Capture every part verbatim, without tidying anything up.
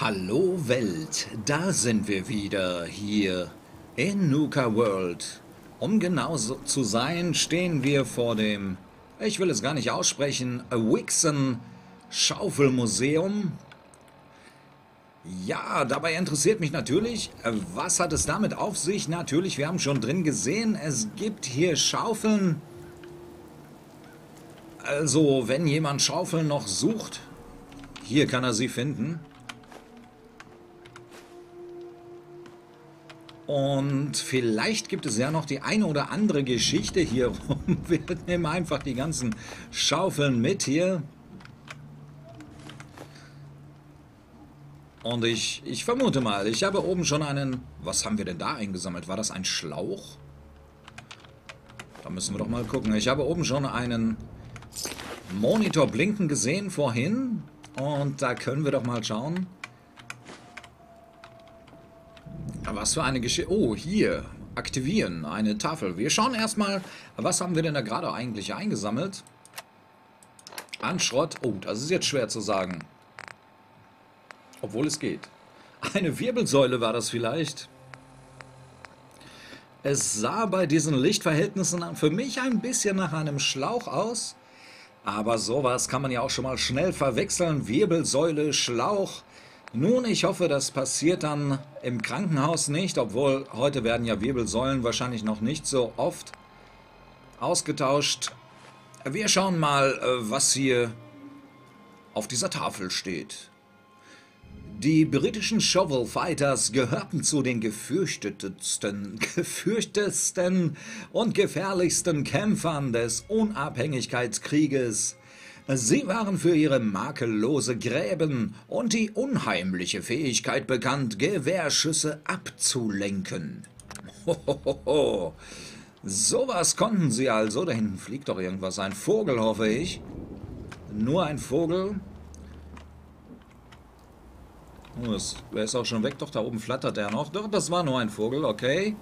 Hallo Welt, da sind wir wieder hier in Nuka World. Um genau so zu sein, stehen wir vor dem, ich will es gar nicht aussprechen, Wixon-Schaufelmuseum. Ja, dabei interessiert mich natürlich, was hat es damit auf sich? Natürlich, wir haben schon drin gesehen, es gibt hier Schaufeln. Also, wenn jemand Schaufeln noch sucht, hier kann er sie finden. Und vielleicht gibt es ja noch die eine oder andere Geschichte hier rum. Wir nehmen einfach die ganzen Schaufeln mit hier. Und ich, ich vermute mal, ich habe oben schon einen... Was haben wir denn da eingesammelt? War das ein Schlauch? Da müssen wir doch mal gucken. Ich habe oben schon einen Monitor blinken gesehen vorhin. Und da können wir doch mal schauen. Was für eine Geschichte... Oh, hier. Aktivieren. Eine Tafel. Wir schauen erstmal, was haben wir denn da gerade eigentlich eingesammelt? An Schrott. Oh, das ist jetzt schwer zu sagen. Obwohl es geht. Eine Wirbelsäule war das vielleicht. Es sah bei diesen Lichtverhältnissen für mich ein bisschen nach einem Schlauch aus. Aber sowas kann man ja auch schon mal schnell verwechseln. Wirbelsäule, Schlauch. Nun, ich hoffe, das passiert dann im Krankenhaus nicht. Obwohl, heute werden ja Wirbelsäulen wahrscheinlich noch nicht so oft ausgetauscht. Wir schauen mal, was hier auf dieser Tafel steht. Die britischen Shovel Fighters gehörten zu den gefürchtetsten, gefürchtesten und gefährlichsten Kämpfern des Unabhängigkeitskrieges. Sie waren für ihre makellose Gräben und die unheimliche Fähigkeit bekannt, Gewehrschüsse abzulenken. Hohoho. Sowas konnten sie also. Da hinten fliegt doch irgendwas. Ein Vogel, hoffe ich. Nur ein Vogel. Oh, er ist auch schon weg. Doch, da oben flattert er noch. Doch, das war nur ein Vogel, okay.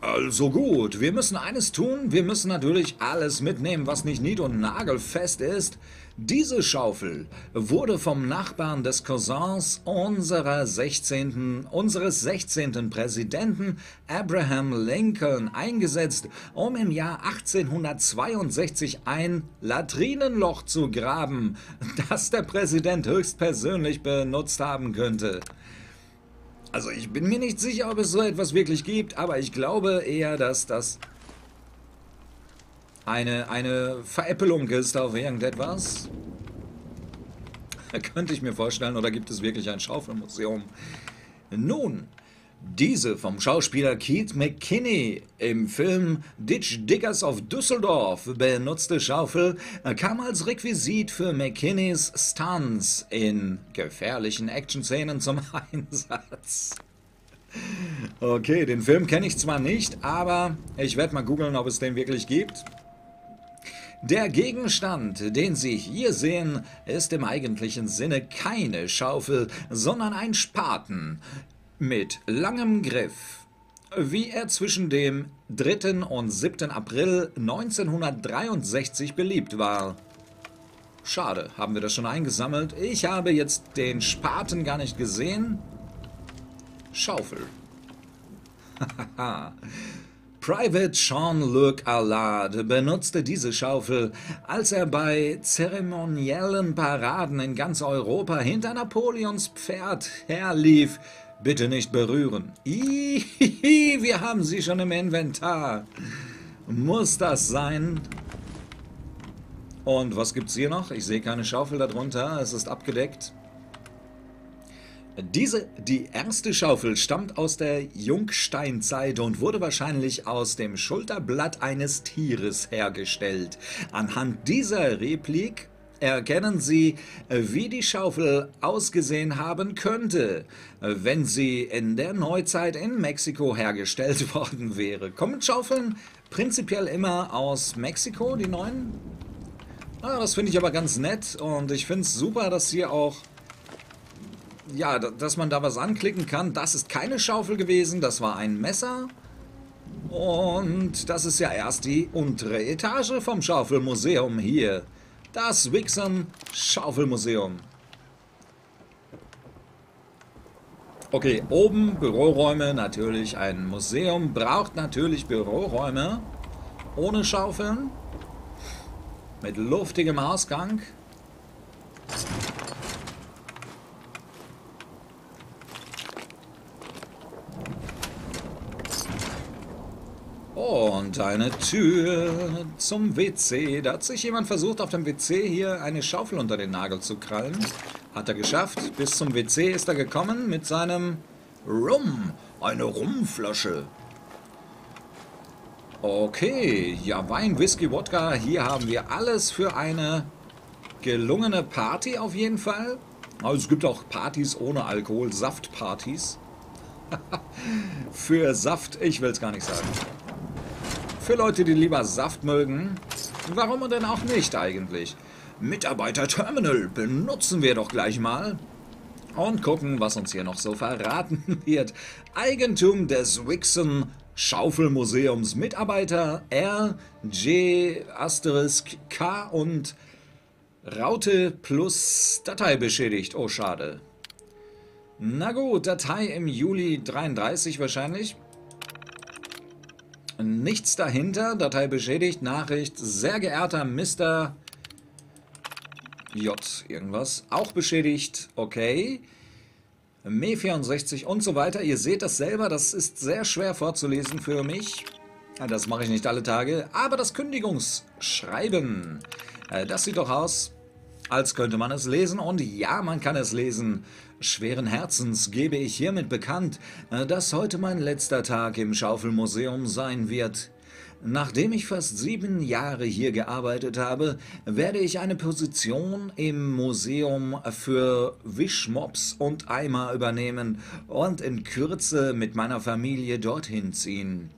Also gut, wir müssen eines tun. Wir müssen natürlich alles mitnehmen, was nicht nied- und nagelfest ist. Diese Schaufel wurde vom Nachbarn des Cousins unserer sechzehnten, unseres sechzehnten Präsidenten Abraham Lincoln eingesetzt, um im Jahr achtzehnhundertzweiundsechzig ein Latrinenloch zu graben, das der Präsident höchstpersönlich benutzt haben könnte. Also ich bin mir nicht sicher, ob es so etwas wirklich gibt, aber ich glaube eher, dass das eine, eine Veräppelung ist auf irgendetwas. Könnte ich mir vorstellen, oder gibt es wirklich ein Schaufelmuseum? Nun, diese vom Schauspieler Keith McKinney im Film Ditch Diggers of Düsseldorf benutzte Schaufel kam als Requisit für McKinneys Stunts in gefährlichen Action-Szenen zum Einsatz. Okay, den Film kenne ich zwar nicht, aber ich werde mal googeln, ob es den wirklich gibt. Der Gegenstand, den Sie hier sehen, ist im eigentlichen Sinne keine Schaufel, sondern ein Spaten. Mit langem Griff, wie er zwischen dem dritten und siebten April neunzehnhundertdreiundsechzig beliebt war. Schade, haben wir das schon eingesammelt. Ich habe jetzt den Spaten gar nicht gesehen. Schaufel. Hahaha. Private Jean-Luc Allard benutzte diese Schaufel, als er bei zeremoniellen Paraden in ganz Europa hinter Napoleons Pferd herlief. Bitte nicht berühren. Ihihi, wir haben sie schon im Inventar. Muss das sein? Und was gibt's hier noch? Ich sehe keine Schaufel darunter. Es ist abgedeckt. Diese, die erste Schaufel stammt aus der Jungsteinzeit und wurde wahrscheinlich aus dem Schulterblatt eines Tieres hergestellt. Anhand dieser Replik erkennen Sie, wie die Schaufel ausgesehen haben könnte, wenn sie in der Neuzeit in Mexiko hergestellt worden wäre. Kommen Schaufeln prinzipiell immer aus Mexiko, die neuen? Ah, das finde ich aber ganz nett und ich finde es super, dass hier auch, ja, dass man da was anklicken kann. Das ist keine Schaufel gewesen, das war ein Messer. Und das ist ja erst die untere Etage vom Schaufelmuseum hier. Das Wixon-Schaufelmuseum. Okay, oben Büroräume natürlich. Ein Museum braucht natürlich Büroräume. Ohne Schaufeln. Mit luftigem Ausgang. Und eine Tür zum W C. Da hat sich jemand versucht, auf dem W C hier eine Schaufel unter den Nagel zu krallen. Hat er geschafft. Bis zum W C ist er gekommen mit seinem Rum. Eine Rumflasche. Okay. Ja, Wein, Whisky, Wodka. Hier haben wir alles für eine gelungene Party auf jeden Fall. Also es gibt auch Partys ohne Alkohol. Saftpartys. Für Saft, ich will es gar nicht sagen. Für Leute, die lieber Saft mögen. Warum denn auch nicht eigentlich? Mitarbeiter-Terminal benutzen wir doch gleich mal. Und gucken, was uns hier noch so verraten wird. Eigentum des Wixon-Schaufelmuseums. Mitarbeiter R, J, Asterisk, K und Raute plus Datei beschädigt. Oh, schade. Na gut, Datei im Juli dreiunddreißig wahrscheinlich. Nichts dahinter. Datei beschädigt. Nachricht. Sehr geehrter Mister J. Irgendwas. Auch beschädigt. Okay. M E vierundsechzig und so weiter. Ihr seht das selber. Das ist sehr schwer vorzulesen für mich. Das mache ich nicht alle Tage. Aber das Kündigungsschreiben. Das sieht doch aus, als könnte man es lesen. Und ja, man kann es lesen. Schweren Herzens gebe ich hiermit bekannt, dass heute mein letzter Tag im Schaufelmuseum sein wird. Nachdem ich fast sieben Jahre hier gearbeitet habe, werde ich eine Position im Museum für Wischmops und Eimer übernehmen und in Kürze mit meiner Familie dorthin ziehen.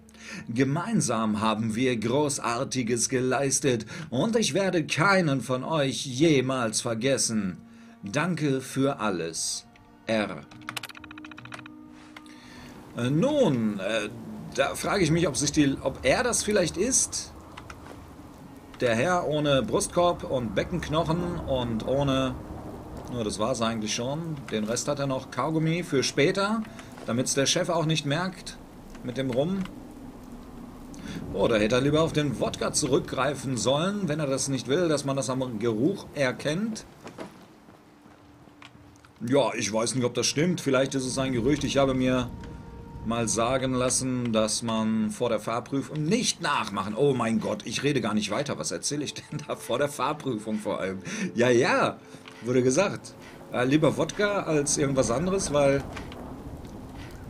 Gemeinsam haben wir Großartiges geleistet und ich werde keinen von euch jemals vergessen. Danke für alles. R. Nun, äh, da frage ich mich, ob, sich die, ob er das vielleicht ist. Der Herr ohne Brustkorb und Beckenknochen und ohne... Nur das war es eigentlich schon. Den Rest hat er noch. Kaugummi für später, damit es der Chef auch nicht merkt mit dem Rum. Oh, da hätte er lieber auf den Wodka zurückgreifen sollen, wenn er das nicht will, dass man das am Geruch erkennt. Ja, ich weiß nicht, ob das stimmt. Vielleicht ist es ein Gerücht. Ich habe mir mal sagen lassen, dass man vor der Fahrprüfung nicht nachmachen. Oh mein Gott, ich rede gar nicht weiter. Was erzähle ich denn da vor der Fahrprüfung vor allem? Ja, ja, wurde gesagt. Äh, lieber Wodka als irgendwas anderes, weil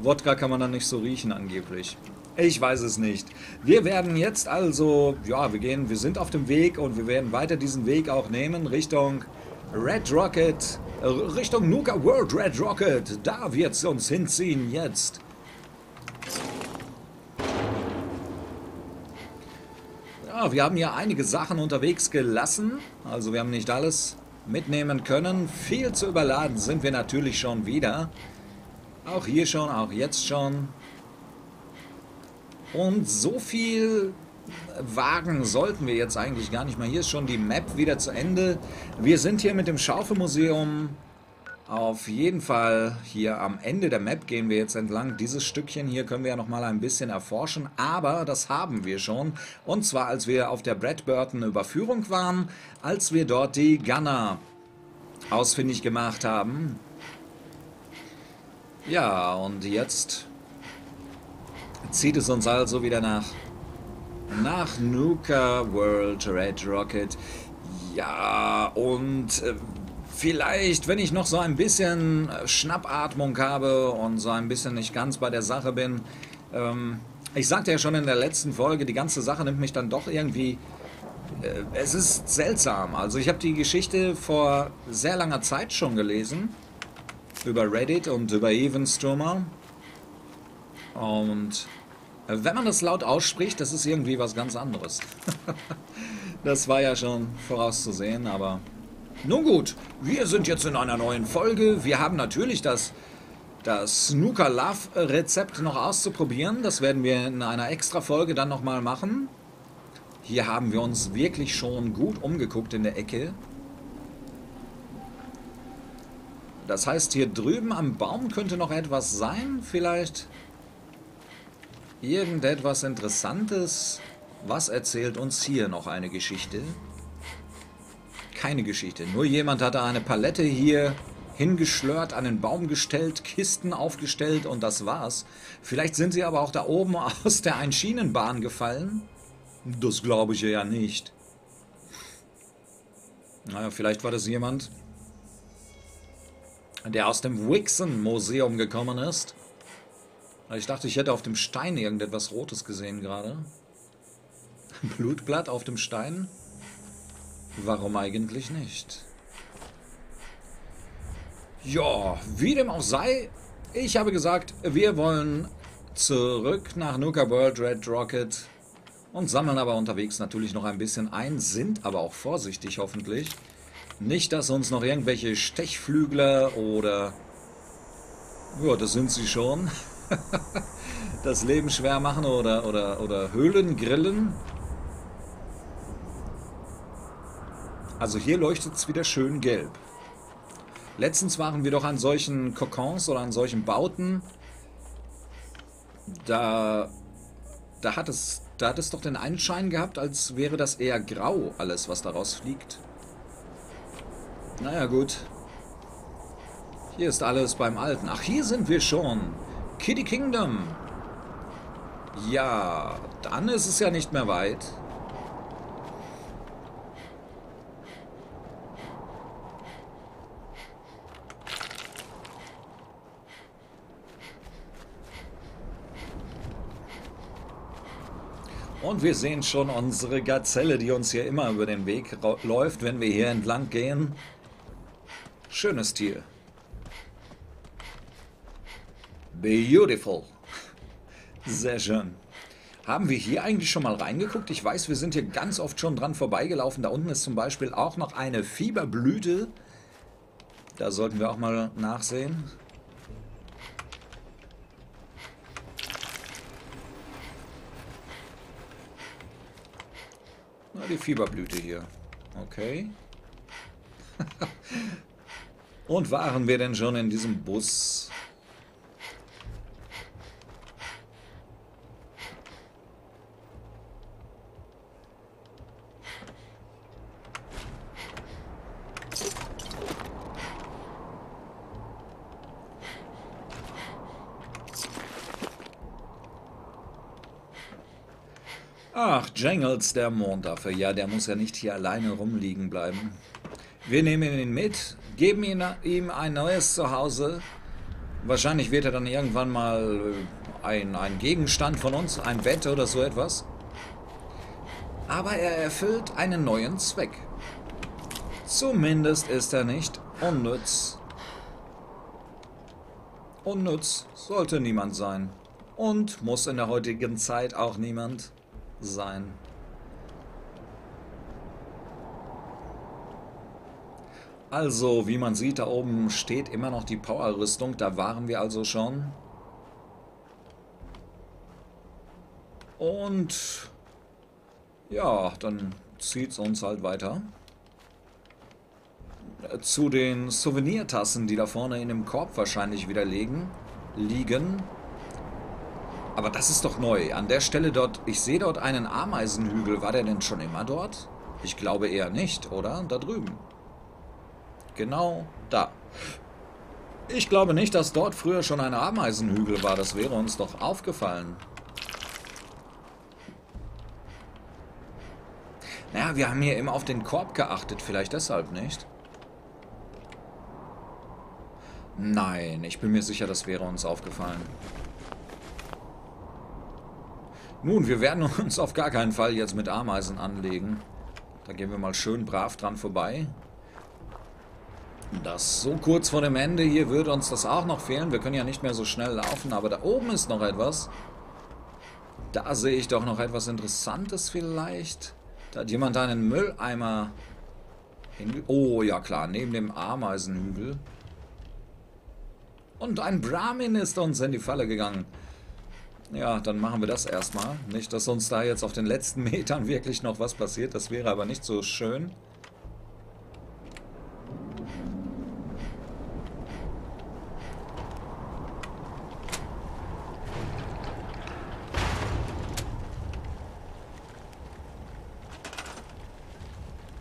Wodka kann man dann nicht so riechen angeblich. Ich weiß es nicht. Wir werden jetzt also, ja, wir gehen, wir sind auf dem Weg und wir werden weiter diesen Weg auch nehmen Richtung Red Rocket. Richtung Nuka World Red Rocket. Da wird's uns hinziehen jetzt. Ja, wir haben hier einige Sachen unterwegs gelassen. Also wir haben nicht alles mitnehmen können. Viel zu überladen sind wir natürlich schon wieder. Auch hier schon, auch jetzt schon. Und so viel... Wagen sollten wir jetzt eigentlich gar nicht mal. Hier ist schon die Map wieder zu Ende. Wir sind hier mit dem Schaufelmuseum auf jeden Fall hier am Ende der Map gehen wir jetzt entlang. Dieses Stückchen hier können wir ja nochmal ein bisschen erforschen, aber das haben wir schon. Und zwar als wir auf der Brad Burton Überführung waren, als wir dort die Gunner ausfindig gemacht haben. Ja, und jetzt zieht es uns also wieder nach... Nach Nuka World Red Rocket. Ja, und äh, vielleicht, wenn ich noch so ein bisschen Schnappatmung habe und so ein bisschen nicht ganz bei der Sache bin. Ähm, ich sagte ja schon in der letzten Folge, die ganze Sache nimmt mich dann doch irgendwie... Äh, es ist seltsam. Also ich habe die Geschichte vor sehr langer Zeit schon gelesen. Über Reddit und über Evensturmer. Und... Wenn man das laut ausspricht, das ist irgendwie was ganz anderes. Das war ja schon vorauszusehen, aber... Nun gut, wir sind jetzt in einer neuen Folge. Wir haben natürlich das, das Nuka Love Rezept noch auszuprobieren. Das werden wir in einer extra Folge dann nochmal machen. Hier haben wir uns wirklich schon gut umgeguckt in der Ecke. Das heißt, hier drüben am Baum könnte noch etwas sein. Vielleicht irgendetwas Interessantes. Was erzählt uns hier noch eine Geschichte? Keine Geschichte. Nur jemand hatte eine Palette hier hingeschlört, an den Baum gestellt, Kisten aufgestellt und das war's. Vielleicht sind sie aber auch da oben aus der Einschienenbahn gefallen. Das glaube ich ja nicht. Naja, vielleicht war das jemand, der aus dem Wixon-Museum gekommen ist. Ich dachte, ich hätte auf dem Stein irgendetwas Rotes gesehen gerade. Blutblatt auf dem Stein? Warum eigentlich nicht? Ja, wie dem auch sei, ich habe gesagt, wir wollen zurück nach Nuka World Red Rocket und sammeln aber unterwegs natürlich noch ein bisschen ein, sind aber auch vorsichtig hoffentlich. Nicht, dass uns noch irgendwelche Stechflügler oder... Ja, das sind sie schon. Das Leben schwer machen oder, oder, oder Höhlen grillen. Also hier leuchtet es wieder schön gelb. Letztens waren wir doch an solchen Kokons oder an solchen Bauten. Da, da, hat es, da hat es doch den Anschein gehabt, als wäre das eher grau, alles was daraus fliegt. Naja gut. Hier ist alles beim Alten. Ach, hier sind wir schon. Kitty Kingdom. Ja, dann ist es ja nicht mehr weit. Und wir sehen schon unsere Gazelle, die uns hier immer über den Weg läuft, wenn wir hier entlang gehen. Schönes Tier. Beautiful. Sehr schön. Haben wir hier eigentlich schon mal reingeguckt? Ich weiß, wir sind hier ganz oft schon dran vorbeigelaufen. Da unten ist zum Beispiel auch noch eine Fieberblüte. Da sollten wir auch mal nachsehen. Na, die Fieberblüte hier. Okay. Und waren wir denn schon in diesem Bus? Ach, Jangles, der Mondaffe. Ja, der muss ja nicht hier alleine rumliegen bleiben. Wir nehmen ihn mit, geben ihn, ihm ein neues Zuhause. Wahrscheinlich wird er dann irgendwann mal ein, ein Gegenstand von uns, ein Bett oder so etwas. Aber er erfüllt einen neuen Zweck. Zumindest ist er nicht unnütz. Unnütz sollte niemand sein. Und muss in der heutigen Zeit auch niemand sein. Also, wie man sieht, da oben steht immer noch die Power-Rüstung. Da waren wir also schon. Und ja, dann zieht es uns halt weiter. Zu den Souvenirtassen, die da vorne in dem Korb wahrscheinlich wieder liegen. liegen. Aber das ist doch neu. An der Stelle dort, ich sehe dort einen Ameisenhügel. War der denn schon immer dort? Ich glaube eher nicht, oder? Da drüben. Genau da. Ich glaube nicht, dass dort früher schon ein Ameisenhügel war. Das wäre uns doch aufgefallen. Naja, wir haben hier immer auf den Korb geachtet. Vielleicht deshalb nicht. Nein, ich bin mir sicher, das wäre uns aufgefallen. Nun, wir werden uns auf gar keinen Fall jetzt mit Ameisen anlegen. Da gehen wir mal schön brav dran vorbei. Das so kurz vor dem Ende hier würde uns das auch noch fehlen. Wir können ja nicht mehr so schnell laufen, aber da oben ist noch etwas. Da sehe ich doch noch etwas Interessantes vielleicht. Da hat jemand einen Mülleimer hinge... Oh, ja klar, neben dem Ameisenhügel. Und ein Brahmin ist uns in die Falle gegangen. Ja, dann machen wir das erstmal. Nicht, dass uns da jetzt auf den letzten Metern wirklich noch was passiert. Das wäre aber nicht so schön.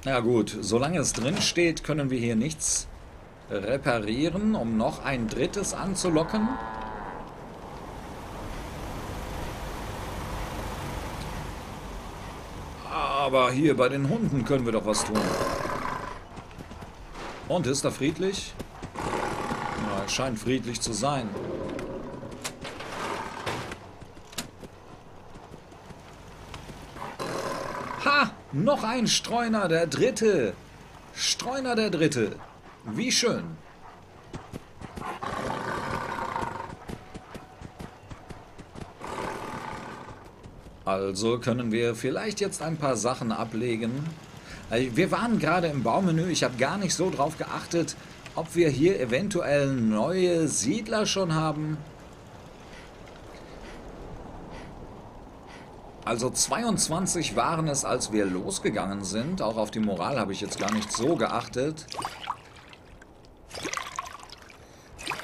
Na gut, solange es drin steht, können wir hier nichts reparieren, um noch ein drittes anzulocken. Aber hier bei den Hunden können wir doch was tun. Und ist er friedlich? Na, er scheint friedlich zu sein. Ha! Noch ein Streuner, der dritte! Streuner, der dritte! Wie schön! Also können wir vielleicht jetzt ein paar Sachen ablegen. Wir waren gerade im Baumenü. Ich habe gar nicht so drauf geachtet, ob wir hier eventuell neue Siedler schon haben. Also zweiundzwanzig waren es, als wir losgegangen sind. Auch auf die Moral habe ich jetzt gar nicht so geachtet.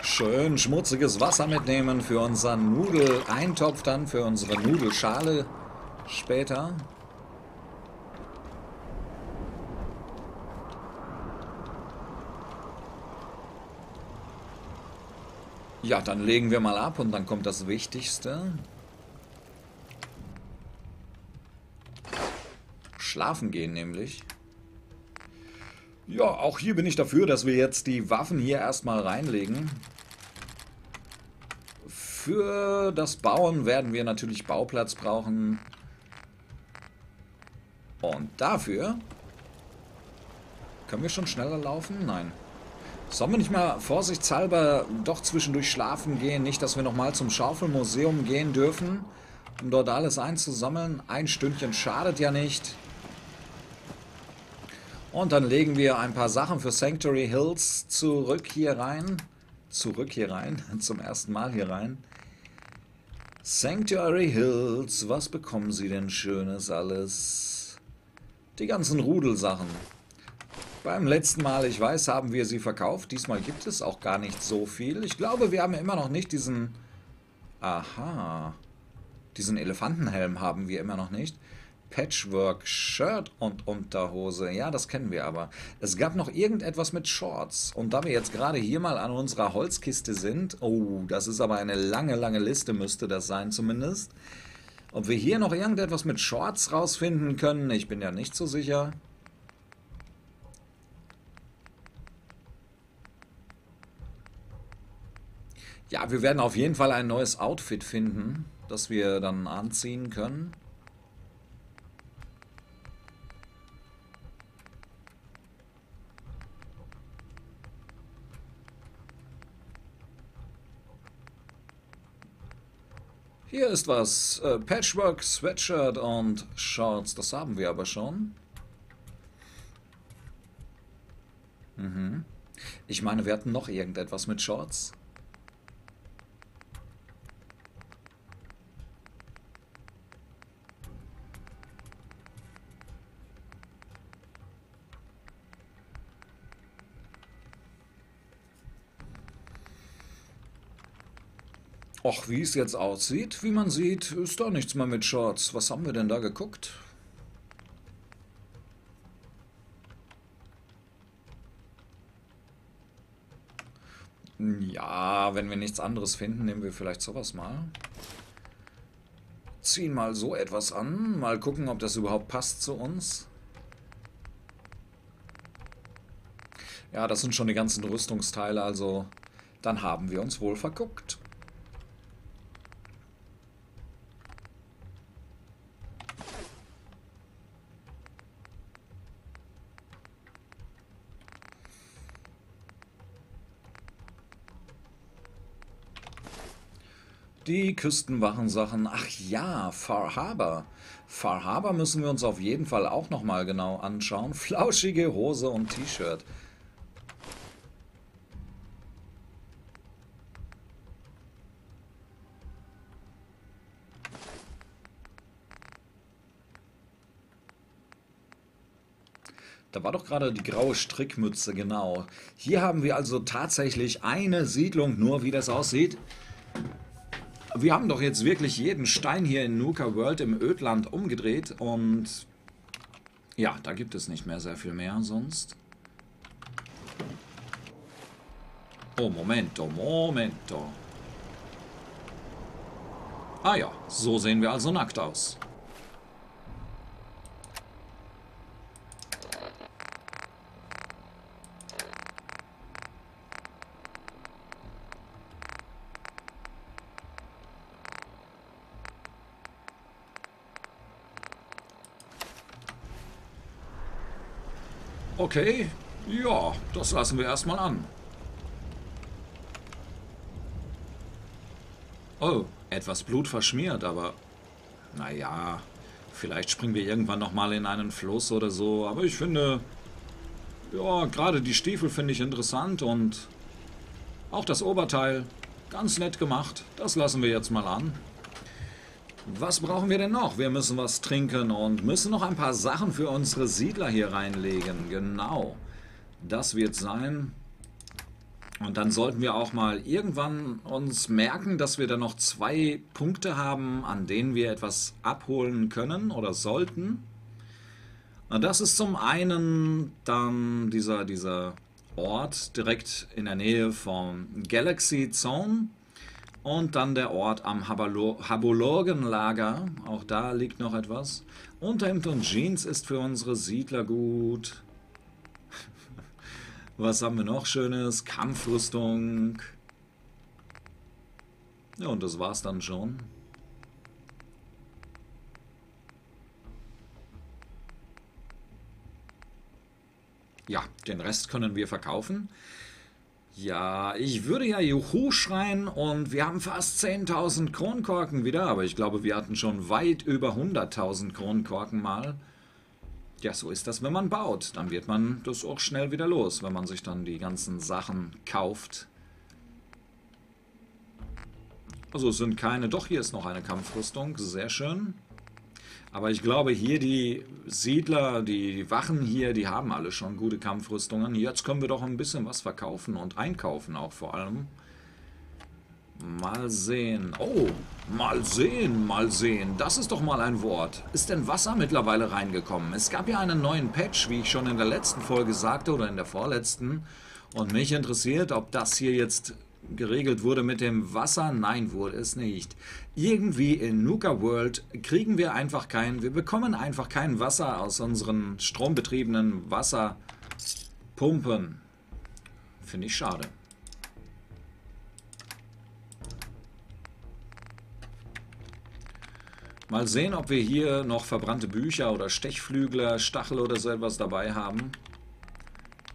Schön schmutziges Wasser mitnehmen für unseren Nudeleintopf, dann für unsere Nudelschale später. Ja, dann legen wir mal ab und dann kommt das Wichtigste. Schlafen gehen nämlich. Ja, auch hier bin ich dafür, dass wir jetzt die Waffen hier erstmal reinlegen. Für das Bauen werden wir natürlich Bauplatz brauchen. Und dafür... Können wir schon schneller laufen? Nein. Sollen wir nicht mal vorsichtshalber doch zwischendurch schlafen gehen? Nicht, dass wir nochmal zum Schaufelmuseum gehen dürfen, um dort alles einzusammeln. Ein Stündchen schadet ja nicht. Und dann legen wir ein paar Sachen für Sanctuary Hills zurück hier rein. Zurück hier rein, zum ersten Mal hier rein. Sanctuary Hills, was bekommen sie denn Schönes alles? Die ganzen Rudelsachen. Beim letzten Mal, ich weiß, haben wir sie verkauft. Diesmal gibt es auch gar nicht so viel. Ich glaube, wir haben immer noch nicht diesen... Aha. Diesen Elefantenhelm haben wir immer noch nicht. Patchwork-Shirt und Unterhose. Ja, das kennen wir aber. Es gab noch irgendetwas mit Shorts. Und da wir jetzt gerade hier mal an unserer Holzkiste sind, oh, das ist aber eine lange, lange Liste, müsste das sein zumindest. Ob wir hier noch irgendetwas mit Shorts rausfinden können, ich bin ja nicht so sicher. Ja, wir werden auf jeden Fall ein neues Outfit finden, das wir dann anziehen können. Hier ist was. Äh, Patchwork, Sweatshirt und Shorts. Das haben wir aber schon. Mhm. Ich meine, wir hatten noch irgendetwas mit Shorts. Och, wie es jetzt aussieht, wie man sieht, ist doch nichts mehr mit Shorts. Was haben wir denn da geguckt? Ja, wenn wir nichts anderes finden, nehmen wir vielleicht sowas mal. Ziehen mal so etwas an, mal gucken, ob das überhaupt passt zu uns. Ja, das sind schon die ganzen Rüstungsteile, also dann haben wir uns wohl verguckt. Die Küstenwachensachen. Ach ja, Far Harbor. Far Harbor müssen wir uns auf jeden Fall auch nochmal genau anschauen. Flauschige Hose und T-Shirt. Da war doch gerade die graue Strickmütze, genau. Hier haben wir also tatsächlich eine Siedlung, nur wie das aussieht. Wir haben doch jetzt wirklich jeden Stein hier in Nuka World im Ödland umgedreht und Ja, da gibt es nicht mehr sehr viel mehr sonst. Oh, Momento, Momento. Ah ja, so sehen wir also nackt aus. Okay, ja, das lassen wir erstmal an. Oh, etwas Blut verschmiert, aber naja, vielleicht springen wir irgendwann nochmal in einen Fluss oder so, aber ich finde, ja, gerade die Stiefel finde ich interessant und auch das Oberteil, ganz nett gemacht, das lassen wir jetzt mal an. Was brauchen wir denn noch? Wir müssen was trinken und müssen noch ein paar Sachen für unsere Siedler hier reinlegen. Genau. Das wird sein. Und dann sollten wir auch mal irgendwann uns merken, dass wir da noch zwei Punkte haben, an denen wir etwas abholen können oder sollten. Und das ist zum einen dann dieser, dieser Ort direkt in der Nähe vom Galaxy Zone. Und dann der Ort am Habologenlager. Auch da liegt noch etwas. Unterhemd und Jeans ist für unsere Siedler gut. Was haben wir noch Schönes? Kampfrüstung. Ja, und das war's dann schon. Ja, den Rest können wir verkaufen. Ja, ich würde ja Juhu schreien und wir haben fast zehntausend Kronkorken wieder, aber ich glaube, wir hatten schon weit über hunderttausend Kronkorken mal. Ja, so ist das, wenn man baut. Dann wird man das auch schnell wieder los, wenn man sich dann die ganzen Sachen kauft. Also es sind keine... Doch, hier ist noch eine Kampfrüstung. Sehr schön. Aber ich glaube, hier die Siedler, die Wachen hier, die haben alle schon gute Kampfrüstungen. Jetzt können wir doch ein bisschen was verkaufen und einkaufen auch vor allem. Mal sehen. Oh, mal sehen, mal sehen. Das ist doch mal ein Wort. Ist denn Wasser mittlerweile reingekommen? Es gab ja einen neuen Patch, wie ich schon in der letzten Folge sagte oder in der vorletzten. Und mich interessiert, ob das hier jetzt... geregelt wurde mit dem Wasser. Nein, wurde es nicht. Irgendwie in Nuka World kriegen wir einfach kein, wir bekommen einfach kein Wasser aus unseren strombetriebenen Wasserpumpen. Finde ich schade. Mal sehen, ob wir hier noch verbrannte Bücher oder Stechflügler, Stachel oder so etwas dabei haben.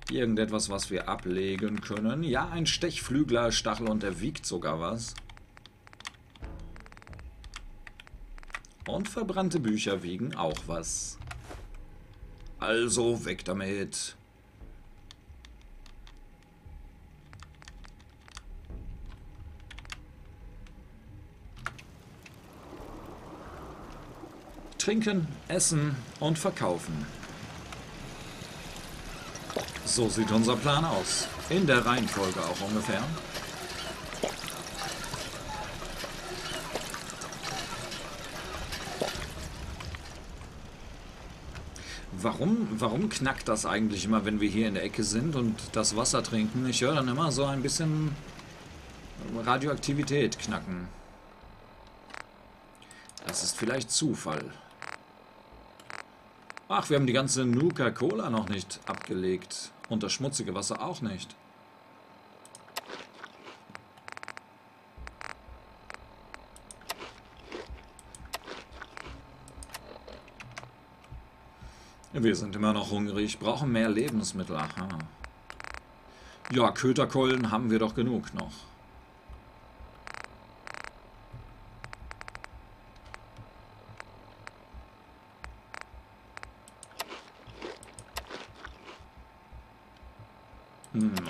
Irgendetwas, was wir ablegen können. Ja, ein Stechflüglerstachel und der wiegt sogar was. Und verbrannte Bücher wiegen auch was. Also weg damit. Trinken, essen und verkaufen. So sieht unser Plan aus. In der Reihenfolge auch ungefähr. Warum, warum knackt das eigentlich immer, wenn wir hier in der Ecke sind und das Wasser trinken? Ich höre dann immer so ein bisschen Radioaktivität knacken. Das ist vielleicht Zufall. Ach, wir haben die ganze Nuka-Cola noch nicht abgelegt. Und das schmutzige Wasser auch nicht. Wir sind immer noch hungrig, brauchen mehr Lebensmittel. Aha. Ja, Köterkeulen haben wir doch genug noch.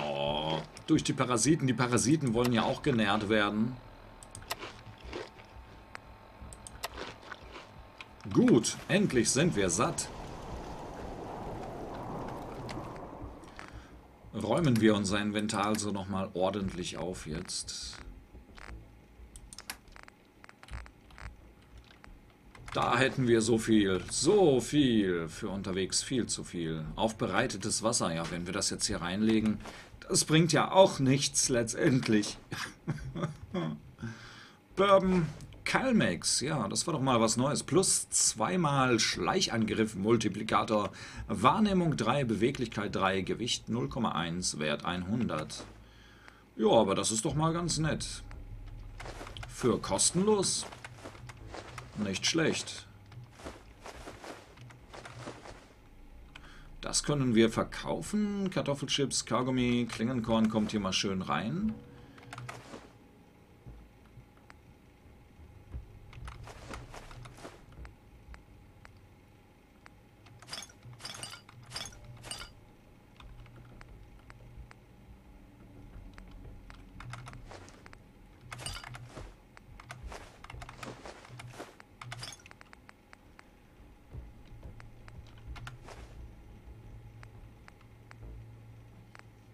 Oh, durch die Parasiten. Die Parasiten wollen ja auch genährt werden. Gut, endlich sind wir satt. Räumen wir unser Inventar also nochmal ordentlich auf jetzt. Da hätten wir so viel, so viel für unterwegs, viel zu viel. Aufbereitetes Wasser, ja, wenn wir das jetzt hier reinlegen, das bringt ja auch nichts letztendlich. Bourbon, Calmex, ja, das war doch mal was Neues. Plus zweimal Schleichangriff, Multiplikator, Wahrnehmung drei, Beweglichkeit drei, Gewicht null Komma eins, Wert hundert. Ja, aber das ist doch mal ganz nett. Für kostenlos. Nicht schlecht. Das können wir verkaufen. Kartoffelchips, Kaugummi, Klingenkorn kommt hier mal schön rein.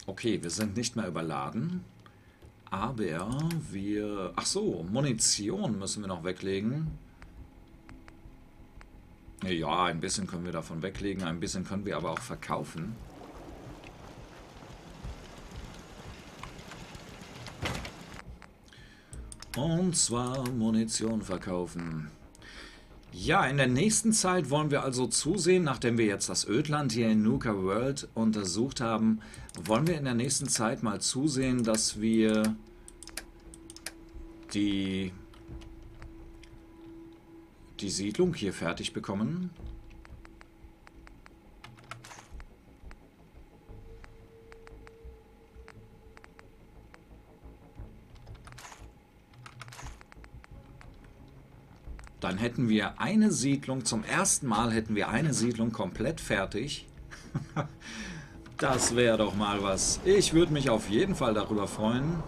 Okay, wir sind nicht mehr überladen, aber wir... Ach so, Munition müssen wir noch weglegen. Ja, ein bisschen können wir davon weglegen, ein bisschen können wir aber auch verkaufen. Und zwar Munition verkaufen. Ja, in der nächsten Zeit wollen wir also zusehen, nachdem wir jetzt das Ödland hier in Nuka World untersucht haben, wollen wir in der nächsten Zeit mal zusehen, dass wir die, die Siedlung hier fertig bekommen. Dann hätten wir eine Siedlung, zum ersten Mal hätten wir eine Siedlung komplett fertig. Das wäre doch mal was. Ich würde mich auf jeden Fall darüber freuen.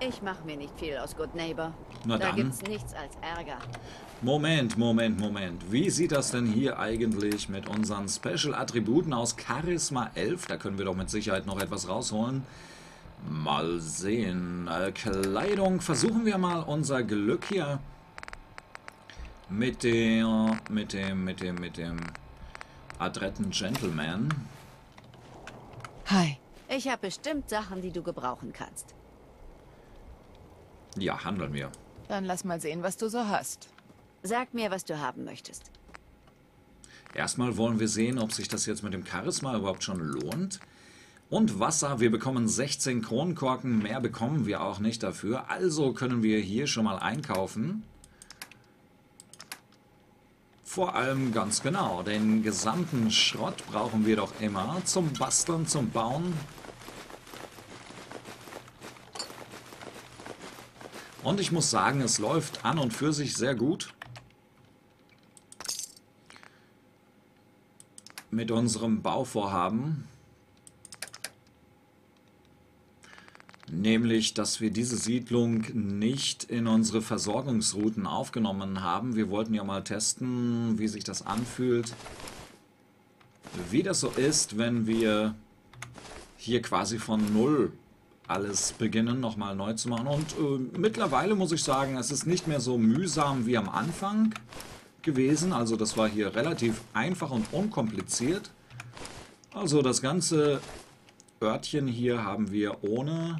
Ich mache mir nicht viel aus Good Neighbor. Na dann. Da gibt's nichts als Ärger. Moment, Moment, Moment. Wie sieht das denn hier eigentlich mit unseren Special-Attributen aus? Charisma elf, da können wir doch mit Sicherheit noch etwas rausholen. Mal sehen. Kleidung. Versuchen wir mal unser Glück hier mit dem, mit dem, mit dem, mit dem adretten Gentleman. Hi. Ich habe bestimmt Sachen, die du gebrauchen kannst. Ja, handeln wir. Dann lass mal sehen, was du so hast. Sag mir, was du haben möchtest. Erstmal wollen wir sehen, ob sich das jetzt mit dem Charisma überhaupt schon lohnt. Und Wasser, wir bekommen sechzehn Kronkorken, mehr bekommen wir auch nicht dafür. Also können wir hier schon mal einkaufen. Vor allem ganz genau, den gesamten Schrott brauchen wir doch immer zum Basteln, zum Bauen. Und ich muss sagen, es läuft an und für sich sehr gut. Mit unserem Bauvorhaben. Nämlich, dass wir diese Siedlung nicht in unsere Versorgungsrouten aufgenommen haben. Wir wollten ja mal testen, wie sich das anfühlt. Wie das so ist, wenn wir hier quasi von Null alles beginnen, nochmal neu zu machen. Und äh, mittlerweile muss ich sagen, es ist nicht mehr so mühsam wie am Anfang gewesen. Also das war hier relativ einfach und unkompliziert. Also das ganze Örtchen hier haben wir ohne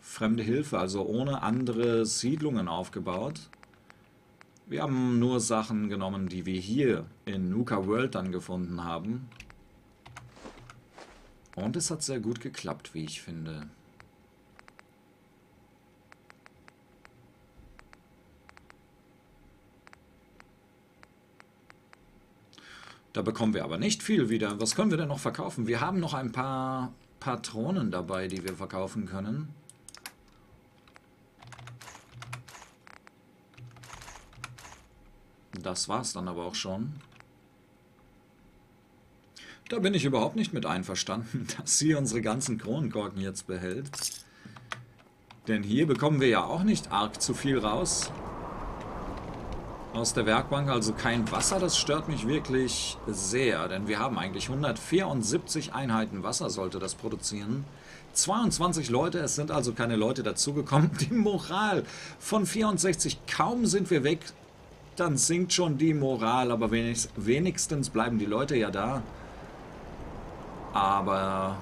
fremde Hilfe, also ohne andere Siedlungen aufgebaut. Wir haben nur Sachen genommen, die wir hier in Nuka World dann gefunden haben. Und es hat sehr gut geklappt, wie ich finde. Da bekommen wir aber nicht viel wieder. Was können wir denn noch verkaufen? Wir haben noch ein paar Patronen dabei, die wir verkaufen können. Das war's dann aber auch schon. Da bin ich überhaupt nicht mit einverstanden, dass sie unsere ganzen Kronenkorken jetzt behält. Denn hier bekommen wir ja auch nicht arg zu viel raus. aus der Werkbank, also kein Wasser. Das stört mich wirklich sehr, denn wir haben eigentlich hundertvierundsiebzig Einheiten Wasser, sollte das produzieren. zweiundzwanzig Leute, es sind also keine Leute dazugekommen. Die Moral von vierundsechzig, kaum sind wir weg, dann sinkt schon die Moral, aber wenigstens bleiben die Leute ja da. Aber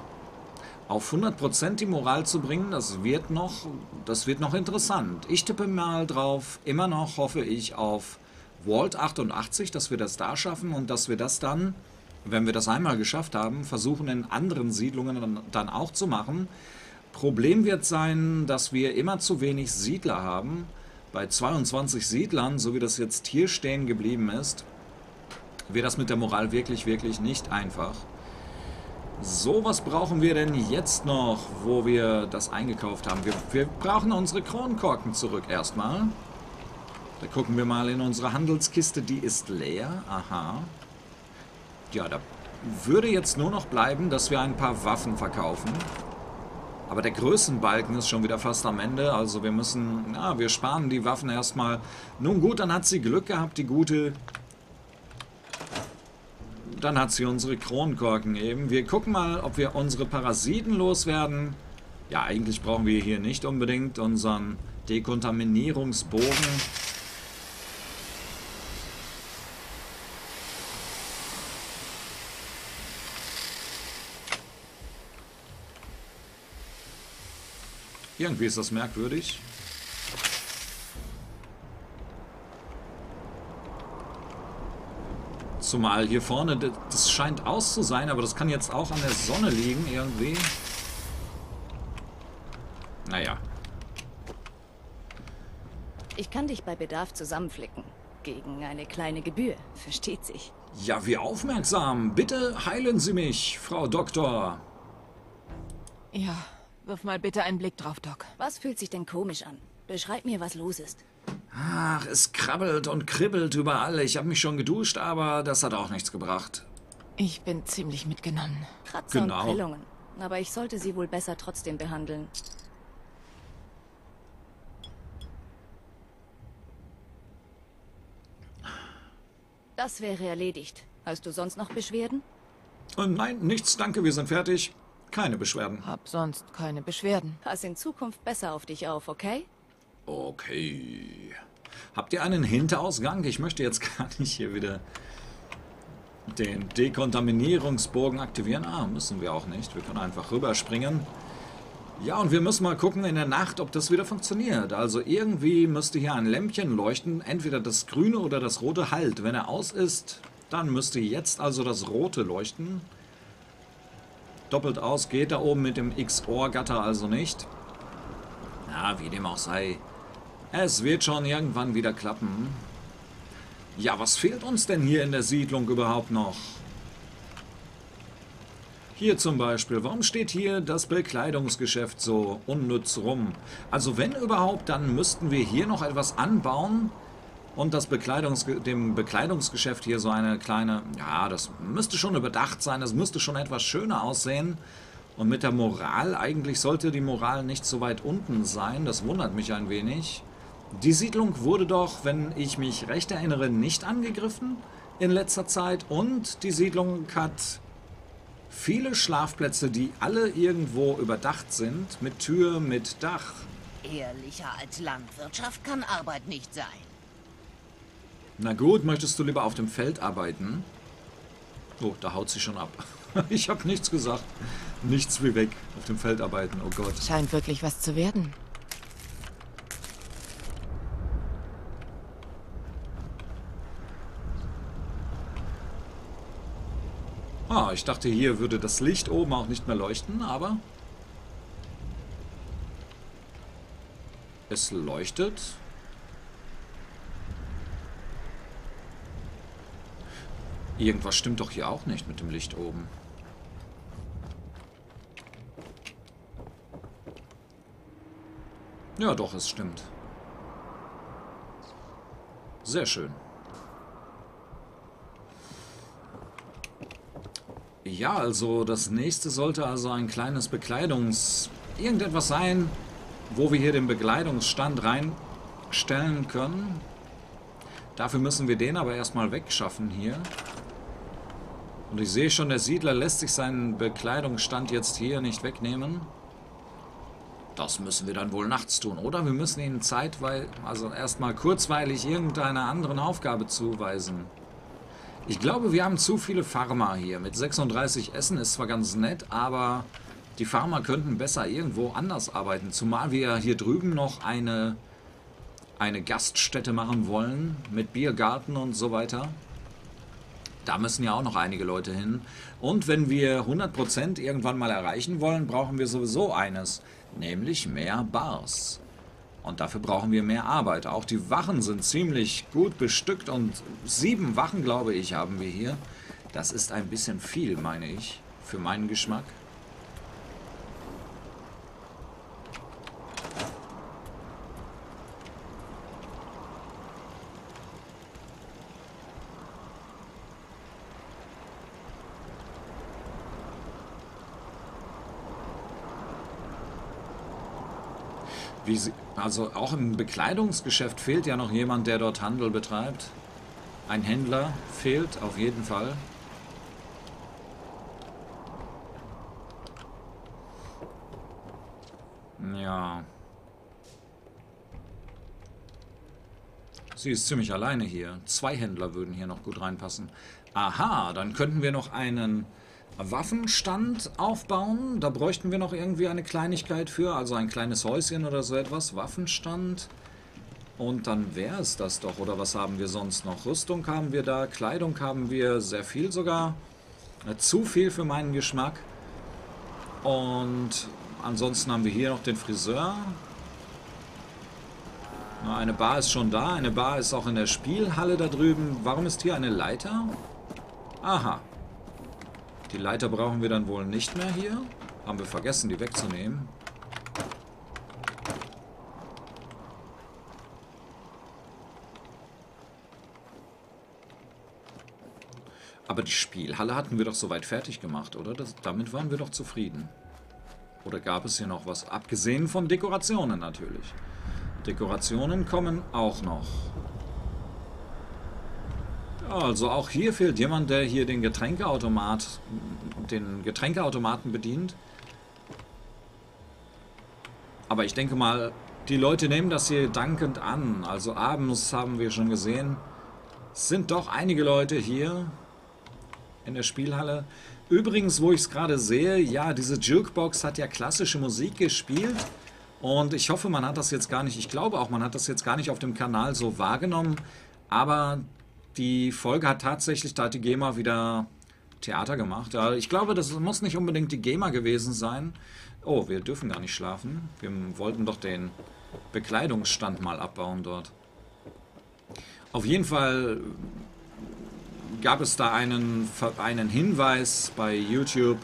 auf hundert Prozent die Moral zu bringen, das wird noch, das wird noch interessant. Ich tippe mal drauf, immer noch hoffe ich auf Vault achtundachtzig, dass wir das da schaffen und dass wir das dann, wenn wir das einmal geschafft haben, versuchen in anderen Siedlungen dann auch zu machen. Problem wird sein, dass wir immer zu wenig Siedler haben. Bei zweiundzwanzig Siedlern, so wie das jetzt hier stehen geblieben ist, wird das mit der Moral wirklich, wirklich nicht einfach. So, was brauchen wir denn jetzt noch, wo wir das eingekauft haben? Wir, wir brauchen unsere Kronkorken zurück erstmal. Da gucken wir mal in unsere Handelskiste, die ist leer. Aha. Ja, da würde jetzt nur noch bleiben, dass wir ein paar Waffen verkaufen. Aber der Größenbalken ist schon wieder fast am Ende. Also wir müssen, na, wir sparen die Waffen erstmal. Nun gut, dann hat sie Glück gehabt, die gute. Dann hat sie unsere Kronkorken eben. Wir gucken mal, ob wir unsere Parasiten loswerden. Ja, eigentlich brauchen wir hier nicht unbedingt unseren Dekontaminierungsbogen. Irgendwie ist das merkwürdig. Zumal hier vorne, das scheint aus zu sein, aber das kann jetzt auch an der Sonne liegen irgendwie. Naja. Ich kann dich bei Bedarf zusammenflicken. Gegen eine kleine Gebühr, versteht sich. Ja, wie aufmerksam. Bitte heilen Sie mich, Frau Doktor. Ja. Wirf mal bitte einen Blick drauf, Doc. Was fühlt sich denn komisch an? Beschreib mir, was los ist. Ach, es krabbelt und kribbelt überall. Ich habe mich schon geduscht, aber das hat auch nichts gebracht. Ich bin ziemlich mitgenommen. Kratzer und Prellungen. Aber ich sollte sie wohl besser trotzdem behandeln. Das wäre erledigt. Hast du sonst noch Beschwerden? Oh nein, nichts, danke, wir sind fertig. Keine Beschwerden. Hab sonst keine Beschwerden. Pass in Zukunft besser auf dich auf, okay? Okay. Habt ihr einen Hinterausgang? Ich möchte jetzt gar nicht hier wieder den Dekontaminierungsbogen aktivieren. Ah, müssen wir auch nicht. Wir können einfach rüberspringen. Ja, und wir müssen mal gucken in der Nacht, ob das wieder funktioniert. Also irgendwie müsste hier ein Lämpchen leuchten. Entweder das grüne oder das rote halt. Wenn er aus ist, dann müsste jetzt also das rote leuchten. Doppelt aus, geht da oben mit dem X O R-Gatter also nicht. Na, wie dem auch sei. Es wird schon irgendwann wieder klappen. Ja, was fehlt uns denn hier in der Siedlung überhaupt noch? Hier zum Beispiel. Warum steht hier das Bekleidungsgeschäft so unnütz rum? Also wenn überhaupt, dann müssten wir hier noch etwas anbauen und das Bekleidungs dem Bekleidungsgeschäft hier so eine kleine, ja, das müsste schon überdacht sein, das müsste schon etwas schöner aussehen. Und mit der Moral, eigentlich sollte die Moral nicht so weit unten sein, das wundert mich ein wenig. Die Siedlung wurde doch, wenn ich mich recht erinnere, nicht angegriffen in letzter Zeit. Und die Siedlung hat viele Schlafplätze, die alle irgendwo überdacht sind, mit Tür, mit Dach. Ehrlicher als Landwirtschaft kann Arbeit nicht sein. Na gut, möchtest du lieber auf dem Feld arbeiten? Oh, da haut sie schon ab. Ich habe nichts gesagt. Nichts wie weg. Auf dem Feld arbeiten, oh Gott. Scheint wirklich was zu werden. Ah, ich dachte, hier würde das Licht oben auch nicht mehr leuchten, aber... es leuchtet... Irgendwas stimmt doch hier auch nicht mit dem Licht oben. Ja, doch, es stimmt. Sehr schön. Ja, also das nächste sollte also ein kleines Bekleidungs... irgendetwas sein, wo wir hier den Bekleidungsstand reinstellen können. Dafür müssen wir den aber erstmal wegschaffen hier. Und ich sehe schon, der Siedler lässt sich seinen Bekleidungsstand jetzt hier nicht wegnehmen. Das müssen wir dann wohl nachts tun, oder? Wir müssen ihnen zeitweil, also erstmal kurzweilig irgendeiner anderen Aufgabe zuweisen. Ich glaube, wir haben zu viele Farmer hier. Mit sechsunddreißig Essen ist zwar ganz nett, aber die Farmer könnten besser irgendwo anders arbeiten. Zumal wir hier drüben noch eine, eine Gaststätte machen wollen mit Biergarten und so weiter. Da müssen ja auch noch einige Leute hin. Und wenn wir hundert Prozent irgendwann mal erreichen wollen, brauchen wir sowieso eines, nämlich mehr Bars. Und dafür brauchen wir mehr Arbeit. Auch die Wachen sind ziemlich gut bestückt und sieben Wachen, glaube ich, haben wir hier. Das ist ein bisschen viel, meine ich, für meinen Geschmack. Wie sie, also auch im Bekleidungsgeschäft fehlt ja noch jemand, der dort Handel betreibt. Ein Händler fehlt auf jeden Fall. Ja. Sie ist ziemlich alleine hier. Zwei Händler würden hier noch gut reinpassen. Aha, dann könnten wir noch einen Waffenstand aufbauen, da bräuchten wir noch irgendwie eine Kleinigkeit für, also ein kleines Häuschen oder so etwas, Waffenstand und dann wäre es das doch, oder was haben wir sonst noch? Rüstung haben wir da, Kleidung haben wir, sehr viel sogar, äh, zu viel für meinen Geschmack und ansonsten haben wir hier noch den Friseur. Na, eine Bar ist schon da, eine Bar ist auch in der Spielhalle da drüben, warum ist hier eine Leiter? Aha. Die Leiter brauchen wir dann wohl nicht mehr hier. Haben wir vergessen, die wegzunehmen. Aber die Spielhalle hatten wir doch soweit fertig gemacht, oder? Das, damit waren wir doch zufrieden. Oder gab es hier noch was? Abgesehen von Dekorationen natürlich. Dekorationen kommen auch noch. Also auch hier fehlt jemand, der hier den Getränkeautomat, den Getränkeautomaten bedient. Aber ich denke mal, die Leute nehmen das hier dankend an. Also abends haben wir schon gesehen, sind doch einige Leute hier in der Spielhalle. Übrigens, wo ich es gerade sehe, ja, diese Jukebox hat ja klassische Musik gespielt. Und ich hoffe, man hat das jetzt gar nicht, ich glaube auch, man hat das jetzt gar nicht auf dem Kanal so wahrgenommen. Aber die Folge hat tatsächlich, da hat die GEMA wieder Theater gemacht. Also ich glaube, das muss nicht unbedingt die GEMA gewesen sein. Oh, wir dürfen gar nicht schlafen. Wir wollten doch den Bekleidungsstand mal abbauen dort. Auf jeden Fall gab es da einen, einen Hinweis bei YouTube.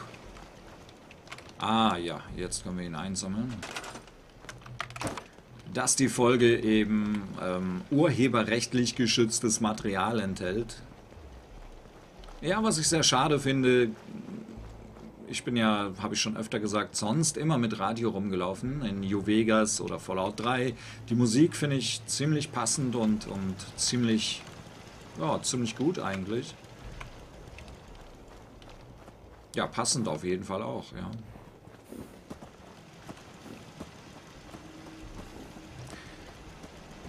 Ah ja, jetzt können wir ihn einsammeln. Dass die Folge eben ähm, urheberrechtlich geschütztes Material enthält. Ja, was ich sehr schade finde, ich bin ja, habe ich schon öfter gesagt, sonst immer mit Radio rumgelaufen, in New Vegas oder Fallout drei. Die Musik finde ich ziemlich passend und, und ziemlich, ja, ziemlich gut eigentlich. Ja, passend auf jeden Fall auch, ja.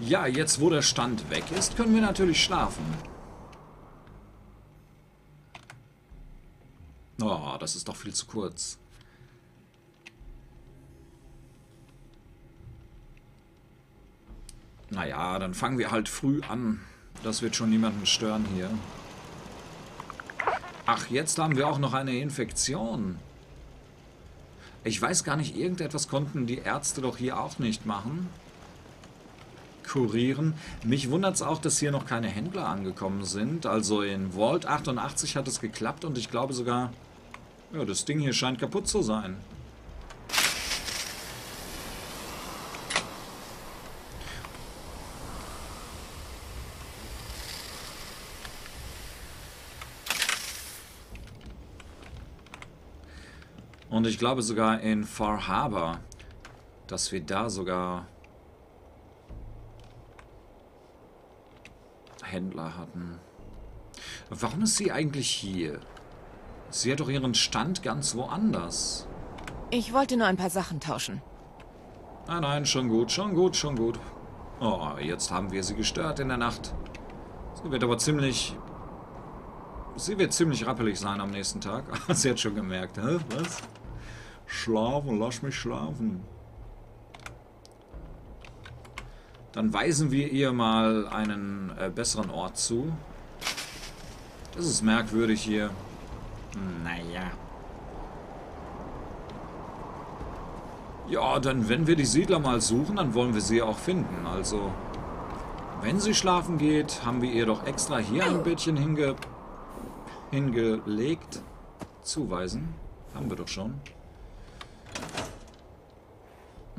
Ja, jetzt wo der Stand weg ist, können wir natürlich schlafen. Oh, das ist doch viel zu kurz. Naja, dann fangen wir halt früh an. Das wird schon niemanden stören hier. Ach, jetzt haben wir auch noch eine Infektion. Ich weiß gar nicht, irgendetwas konnten die Ärzte doch hier auch nicht machen. Kurieren. Mich wundert es auch, dass hier noch keine Händler angekommen sind. Also in Vault achtundachtzig hat es geklappt und ich glaube sogar, ja, das Ding hier scheint kaputt zu sein. Und ich glaube sogar in Far Harbor, dass wir da sogar... Händler hatten. Warum ist sie eigentlich hier? Sie hat doch ihren Stand ganz woanders. Ich wollte nur ein paar Sachen tauschen. Nein, nein, schon gut, schon gut, schon gut. Oh, jetzt haben wir sie gestört in der Nacht. Sie wird aber ziemlich... Sie wird ziemlich rappelig sein am nächsten Tag. Sie hat schon gemerkt, hä? Was? Schlafen, lass mich schlafen. Dann weisen wir ihr mal einen äh, besseren Ort zu. Das ist merkwürdig hier. Naja. Ja, dann wenn wir die Siedler mal suchen, dann wollen wir sie auch finden. Also, wenn sie schlafen geht, haben wir ihr doch extra hier ein Bettchen hinge hingelegt. Zuweisen. Haben wir doch schon.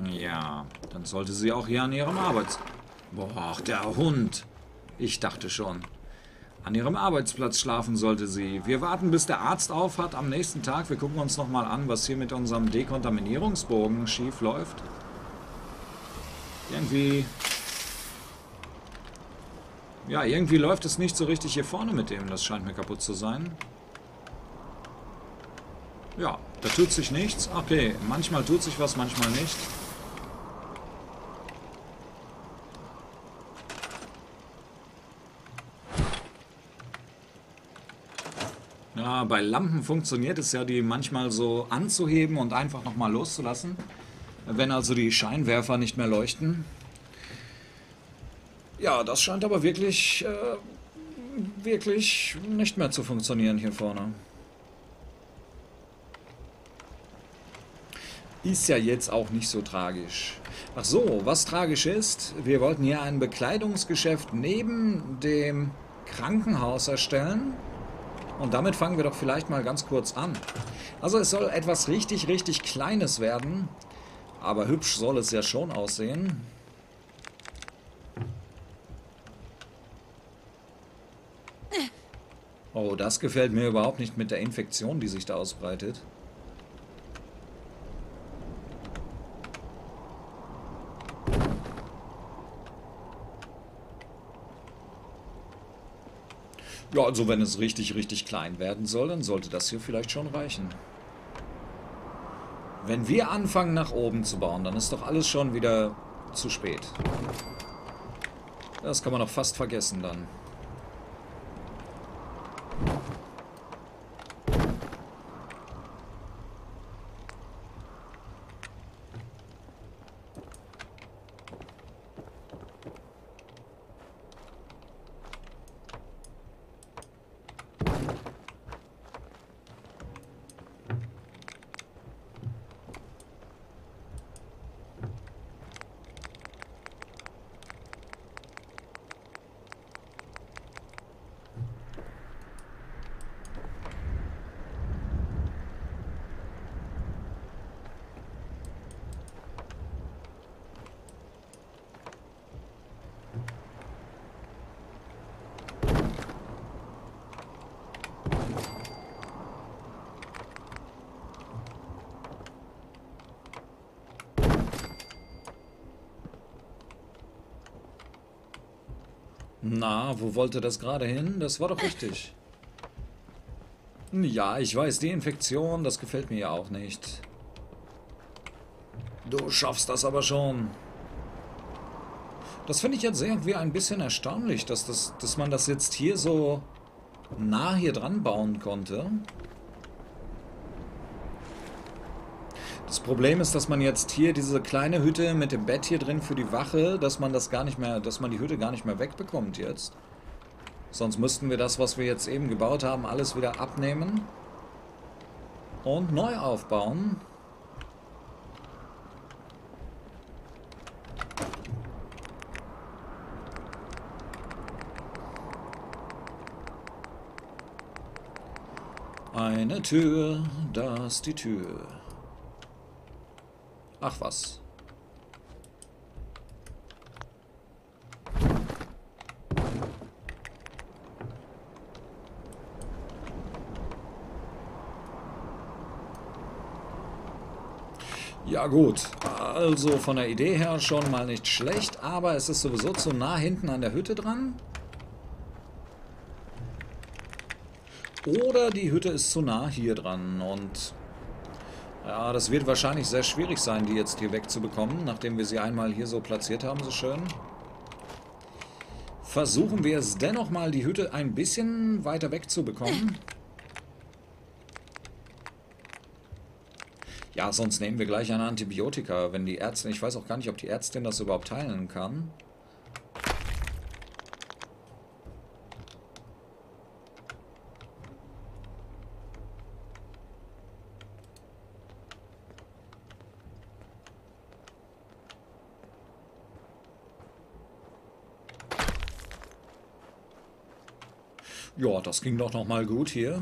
Ja, dann sollte sie auch hier an ihrem Arbeits... Boah, der Hund. Ich dachte schon. An ihrem Arbeitsplatz schlafen sollte sie. Wir warten, bis der Arzt auf hat am nächsten Tag. Wir gucken uns nochmal an, was hier mit unserem Dekontaminierungsbogen schief läuft. Irgendwie... Ja, irgendwie läuft es nicht so richtig hier vorne mit dem. Das scheint mir kaputt zu sein. Ja, da tut sich nichts. Okay, manchmal tut sich was, manchmal nicht. Ja, bei Lampen funktioniert es ja, die manchmal so anzuheben und einfach nochmal loszulassen, wenn also die Scheinwerfer nicht mehr leuchten. Ja, das scheint aber wirklich, äh, wirklich nicht mehr zu funktionieren hier vorne. Ist ja jetzt auch nicht so tragisch. Ach so, was tragisch ist, wir wollten hier ein Bekleidungsgeschäft neben dem Krankenhaus erstellen. Und damit fangen wir doch vielleicht mal ganz kurz an. Also es soll etwas richtig, richtig Kleines werden. Aber hübsch soll es ja schon aussehen. Oh, das gefällt mir überhaupt nicht mit der Infektion, die sich da ausbreitet. Ja, also wenn es richtig, richtig klein werden soll, dann sollte das hier vielleicht schon reichen. Wenn wir anfangen, nach oben zu bauen, dann ist doch alles schon wieder zu spät. Das kann man doch fast vergessen dann. Na, wo wollte das gerade hin? Das war doch richtig. Ja, ich weiß, die Infektion, das gefällt mir ja auch nicht. Du schaffst das aber schon. Das finde ich jetzt irgendwie ein bisschen erstaunlich, dass, das, dass man das jetzt hier so nah hier dran bauen konnte. Das Problem ist, dass man jetzt hier diese kleine Hütte mit dem Bett hier drin für die Wache, dass man das gar nicht mehr, dass man die Hütte gar nicht mehr wegbekommt jetzt. Sonst müssten wir das, was wir jetzt eben gebaut haben, alles wieder abnehmen und neu aufbauen. Eine Tür, da ist die Tür. Ach was. Ja gut, also von der Idee her schon mal nicht schlecht, aber es ist sowieso zu nah hinten an der Hütte dran. Oder die Hütte ist zu nah hier dran und ja, das wird wahrscheinlich sehr schwierig sein, die jetzt hier wegzubekommen, nachdem wir sie einmal hier so platziert haben, so schön. Versuchen wir es dennoch mal, die Hütte ein bisschen weiter wegzubekommen. Ja, sonst nehmen wir gleich eine Antibiotika, wenn die Ärztin... Ich weiß auch gar nicht, ob die Ärztin das überhaupt teilen kann. Ja, das ging doch noch mal gut hier.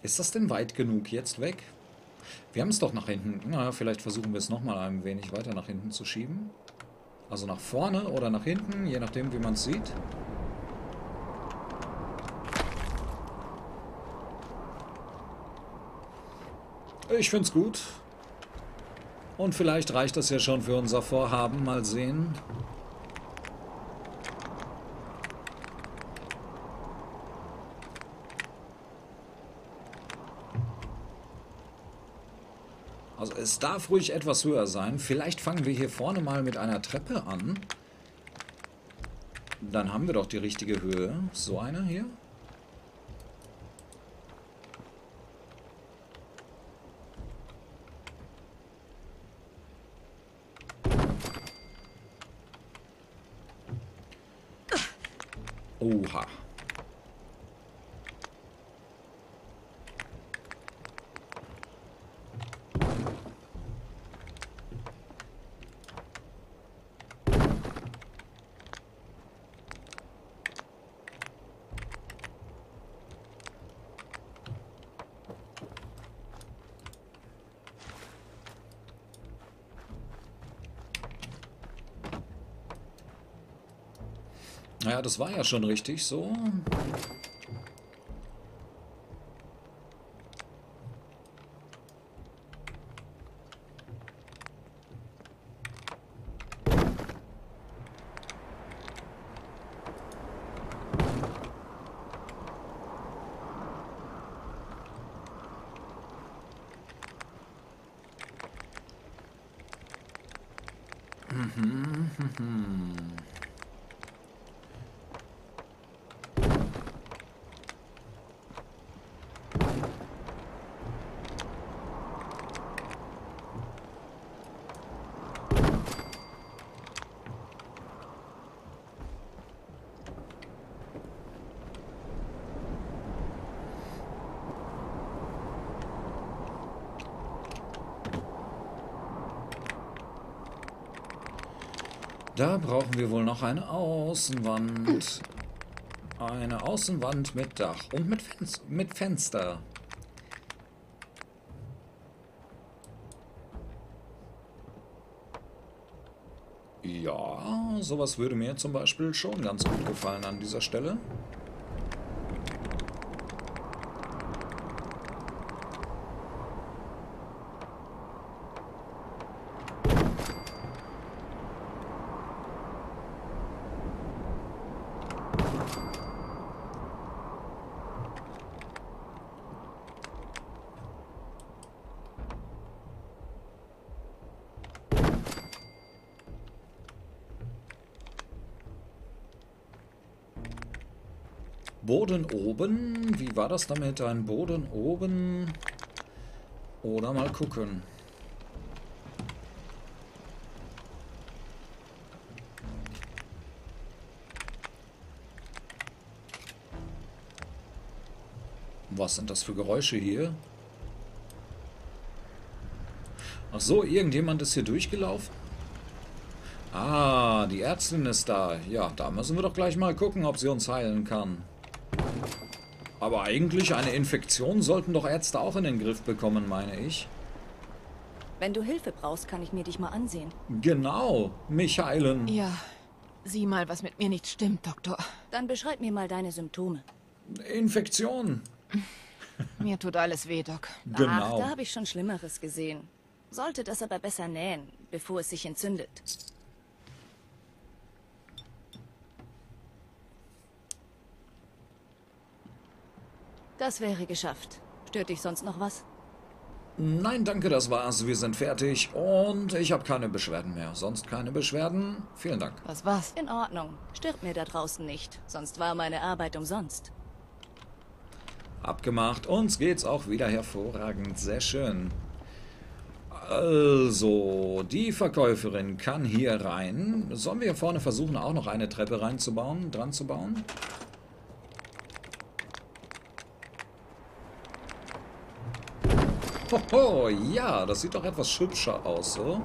Ist das denn weit genug jetzt weg? Wir haben es doch nach hinten. Na, vielleicht versuchen wir es noch mal ein wenig weiter nach hinten zu schieben. Also nach vorne oder nach hinten, je nachdem, wie man es sieht. Ich finde es gut. Und vielleicht reicht das ja schon für unser Vorhaben. Mal sehen. Also es darf ruhig etwas höher sein. Vielleicht fangen wir hier vorne mal mit einer Treppe an. Dann haben wir doch die richtige Höhe. So eine hier. Oha. Naja, das war ja schon richtig so. Mhm, mhm. Da brauchen wir wohl noch eine Außenwand. Eine Außenwand mit Dach und mit, Fen mit Fenster. Ja, sowas würde mir zum Beispiel schon ganz gut gefallen an dieser Stelle. Boden oben. Wie war das damit? Ein Boden oben. Oder mal gucken. Was sind das für Geräusche hier? Ach so, irgendjemand ist hier durchgelaufen. Ah, die Ärztin ist da. Ja, da müssen wir doch gleich mal gucken, ob sie uns heilen kann. Aber eigentlich eine Infektion sollten doch Ärzte auch in den Griff bekommen, meine ich. Wenn du Hilfe brauchst, kann ich mir dich mal ansehen. Genau, mich heilen. Ja, sieh mal, was mit mir nicht stimmt, Doktor. Dann beschreib mir mal deine Symptome. Infektion. Mir tut alles weh, Doc. Genau. Ach, da habe ich schon Schlimmeres gesehen. Sollte das aber besser nähen, bevor es sich entzündet. Das wäre geschafft. Stört dich sonst noch was? Nein, danke, das war's. Wir sind fertig und ich habe keine Beschwerden mehr. Sonst keine Beschwerden? Vielen Dank. Was war's? In Ordnung. Stirbt mir da draußen nicht. Sonst war meine Arbeit umsonst. Abgemacht. Uns geht's auch wieder hervorragend. Sehr schön. Also, die Verkäuferin kann hier rein. Sollen wir hier vorne versuchen, auch noch eine Treppe reinzubauen, dran zu bauen? Hoho, ja, das sieht doch etwas hübscher aus, so.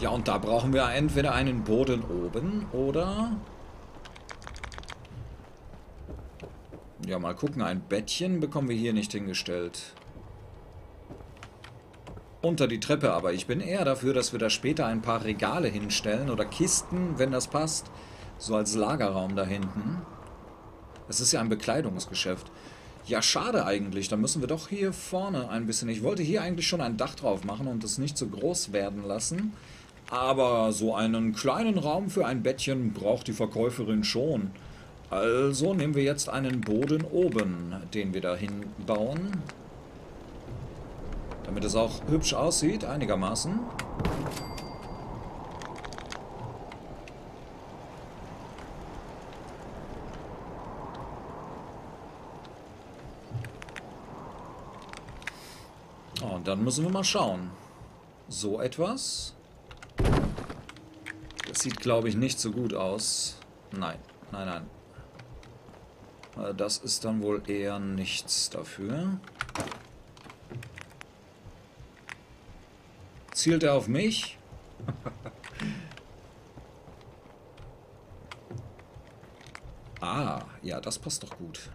Ja, und da brauchen wir entweder einen Boden oben oder... Ja, mal gucken, ein Bettchen bekommen wir hier nicht hingestellt. Unter die Treppe, aber ich bin eher dafür, dass wir da später ein paar Regale hinstellen oder Kisten, wenn das passt. So als Lagerraum da hinten. Es ist ja ein Bekleidungsgeschäft. Ja, schade eigentlich. Dann müssen wir doch hier vorne ein bisschen... Ich wollte hier eigentlich schon ein Dach drauf machen und es nicht so groß werden lassen. Aber so einen kleinen Raum für ein Bettchen braucht die Verkäuferin schon. Also nehmen wir jetzt einen Boden oben, den wir da hinbauen. Damit es auch hübsch aussieht, einigermaßen. Und dann müssen wir mal schauen. So etwas. Das sieht, glaube ich, nicht so gut aus. Nein, nein, nein. Das ist dann wohl eher nichts dafür. Zielt er auf mich? Ah, ja, das passt doch gut.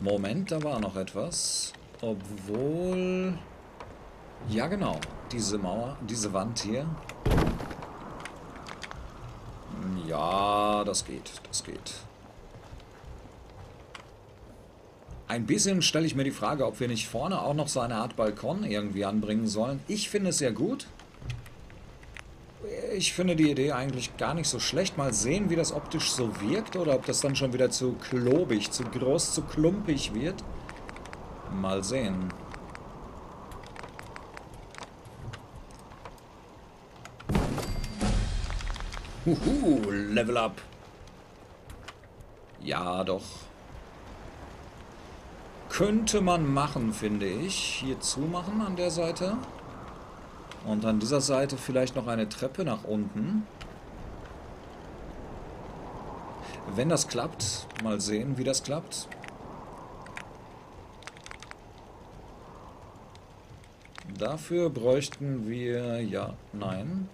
Moment, da war noch etwas. Obwohl... Ja, genau. Diese Mauer, diese Wand hier. Ja, das geht, das geht. Ein bisschen stelle ich mir die Frage, ob wir nicht vorne auch noch so eine Art Balkon irgendwie anbringen sollen. Ich finde es sehr gut. Ich finde die Idee eigentlich gar nicht so schlecht. Mal sehen, wie das optisch so wirkt oder ob das dann schon wieder zu klobig, zu groß, zu klumpig wird. Mal sehen. Huhu, Level Up. Ja, doch. Könnte man machen, finde ich. Hier zumachen an der Seite. Und an dieser Seite vielleicht noch eine Treppe nach unten. Wenn das klappt, mal sehen, wie das klappt. Dafür bräuchten wir... Ja, nein.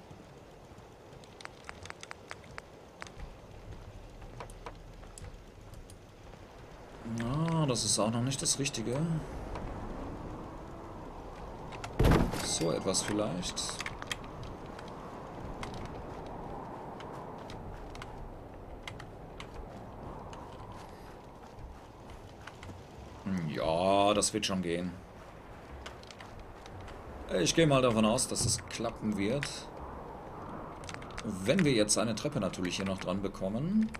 Das ist auch noch nicht das Richtige. So etwas vielleicht. Ja, das wird schon gehen. Ich gehe mal davon aus, dass es klappen wird. Wenn wir jetzt eine Treppe natürlich hier noch dran bekommen...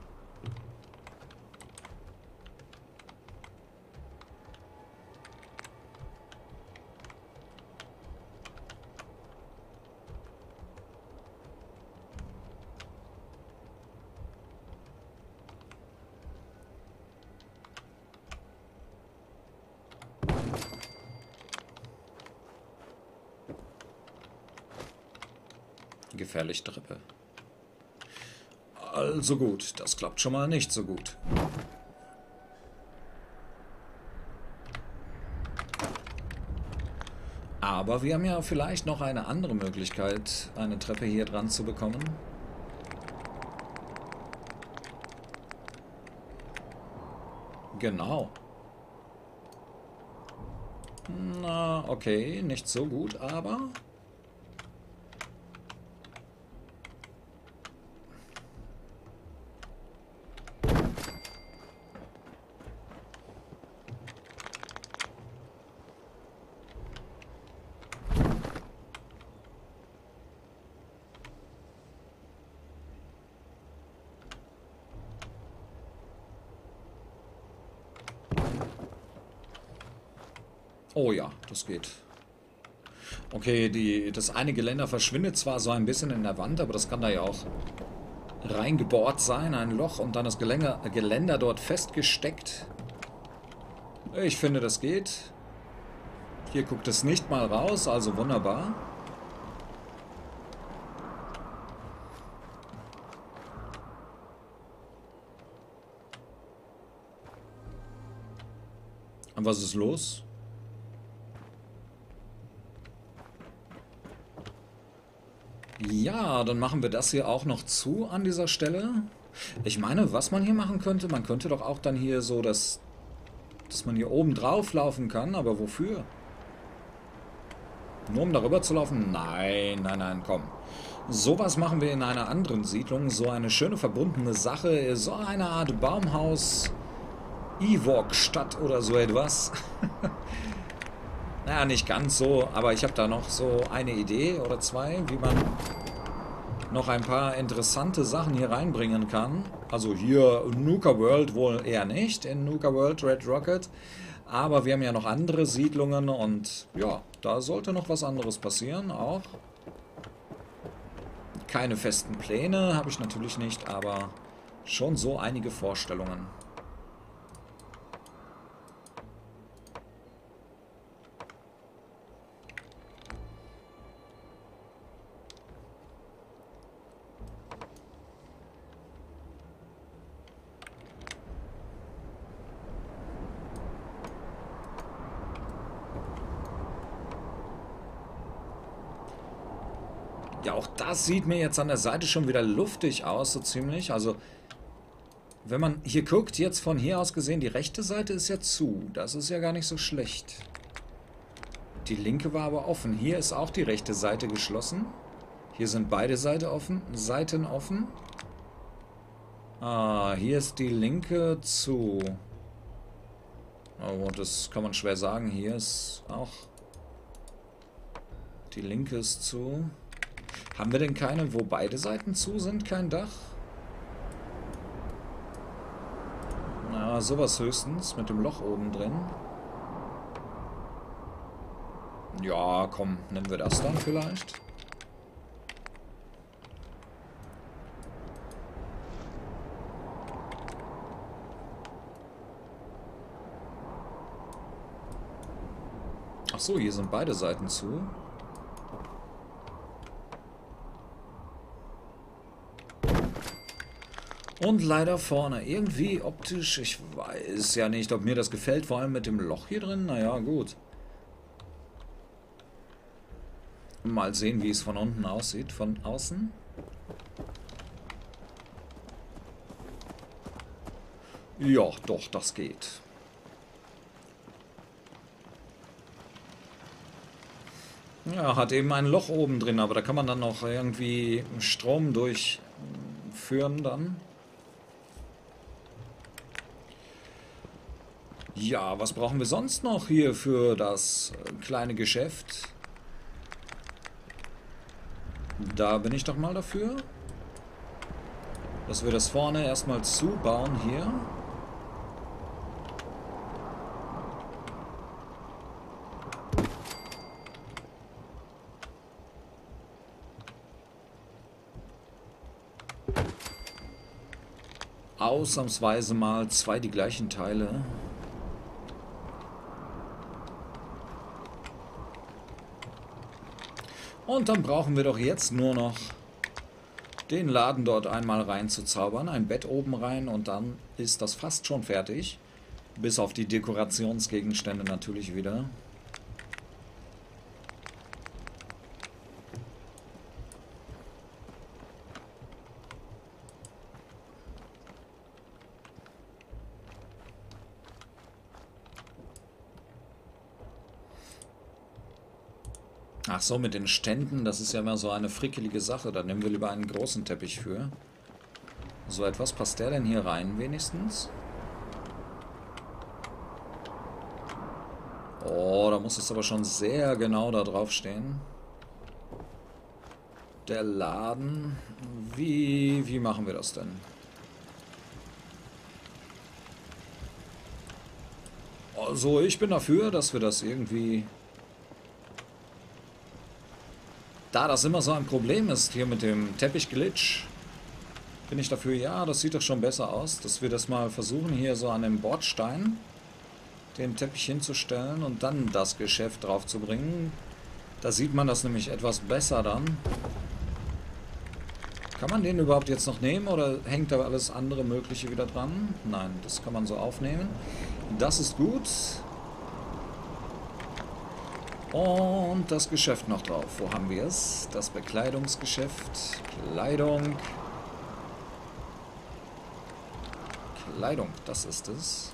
Gefährliche Treppe. Also gut, das klappt schon mal nicht so gut. Aber wir haben ja vielleicht noch eine andere Möglichkeit, eine Treppe hier dran zu bekommen. Genau. Na, okay, nicht so gut, aber... Oh ja, das geht. Okay, die, das eine Geländer verschwindet zwar so ein bisschen in der Wand, aber das kann da ja auch reingebohrt sein, ein Loch und dann das Geländer, Geländer dort festgesteckt. Ich finde, das geht. Hier guckt es nicht mal raus, also wunderbar. Und was ist los? Ja, dann machen wir das hier auch noch zu an dieser Stelle. Ich meine, was man hier machen könnte, man könnte doch auch dann hier so, dass, dass man hier oben drauf laufen kann, aber wofür? Nur um darüber zu laufen? Nein, nein, nein, komm. Sowas machen wir in einer anderen Siedlung, so eine schöne verbundene Sache, so eine Art Baumhaus, Ewok-Stadt oder so etwas. Naja, nicht ganz so, aber ich habe da noch so eine Idee oder zwei, wie man noch ein paar interessante Sachen hier reinbringen kann. Also hier Nuka World wohl eher nicht, in Nuka World Red Rocket. Aber wir haben ja noch andere Siedlungen und ja, da sollte noch was anderes passieren auch. Keine festen Pläne habe ich natürlich nicht, aber schon so einige Vorstellungen. Ja, auch das sieht mir jetzt an der Seite schon wieder luftig aus, so ziemlich. Also, wenn man hier guckt, jetzt von hier aus gesehen, die rechte Seite ist ja zu. Das ist ja gar nicht so schlecht. Die linke war aber offen. Hier ist auch die rechte Seite geschlossen. Hier sind beide Seiten offen. Seiten offen. Ah, hier ist die linke zu. Oh, das kann man schwer sagen. Hier ist auch... Die linke ist zu... Haben wir denn keine, wo beide Seiten zu sind? Kein Dach? Na, sowas höchstens. Mit dem Loch oben drin. Ja, komm. Nehmen wir das dann vielleicht. Ach so, hier sind beide Seiten zu. Und leider vorne. Irgendwie optisch, ich weiß ja nicht, ob mir das gefällt, vor allem mit dem Loch hier drin. Naja, gut. Mal sehen, wie es von unten aussieht, von außen. Ja, doch, das geht. Ja, hat eben ein Loch oben drin, aber da kann man dann noch irgendwie Strom durchführen dann. Ja, was brauchen wir sonst noch hier für das kleine Geschäft? Da bin ich doch mal dafür, dass wir das vorne erstmal zubauen hier. Ausnahmsweise mal zwei die gleichen Teile. Und dann brauchen wir doch jetzt nur noch den Laden dort einmal reinzuzaubern, ein Bett oben rein und dann ist das fast schon fertig. Bis auf die Dekorationsgegenstände natürlich wieder. Ach so, mit den Ständen, das ist ja immer so eine frickelige Sache. Da nehmen wir lieber einen großen Teppich für. So etwas, passt der denn hier rein wenigstens? Oh, da muss es aber schon sehr genau da drauf stehen. Der Laden. Wie, wie machen wir das denn? Also ich bin dafür, dass wir das irgendwie... Da das immer so ein Problem ist hier mit dem Teppichglitch, bin ich dafür, ja, das sieht doch schon besser aus, dass wir das mal versuchen, hier so an dem Bordstein den Teppich hinzustellen und dann das Geschäft drauf zu bringen. Da sieht man das nämlich etwas besser dann. Kann man den überhaupt jetzt noch nehmen oder hängt da alles andere Mögliche wieder dran? Nein, das kann man so aufnehmen. Das ist gut. Und das Geschäft noch drauf. Wo haben wir es? Das Bekleidungsgeschäft. Kleidung. Kleidung, das ist es.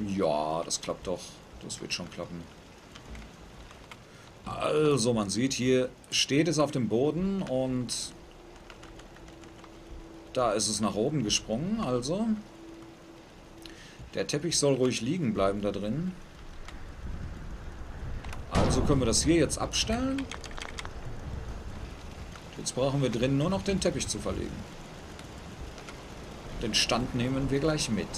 Ja, das klappt doch. Das wird schon klappen. Also, man sieht, hier steht es auf dem Boden und da ist es nach oben gesprungen, also. Der Teppich soll ruhig liegen bleiben da drin. Also können wir das hier jetzt abstellen. Jetzt brauchen wir drin nur noch den Teppich zu verlegen. Den Stand nehmen wir gleich mit.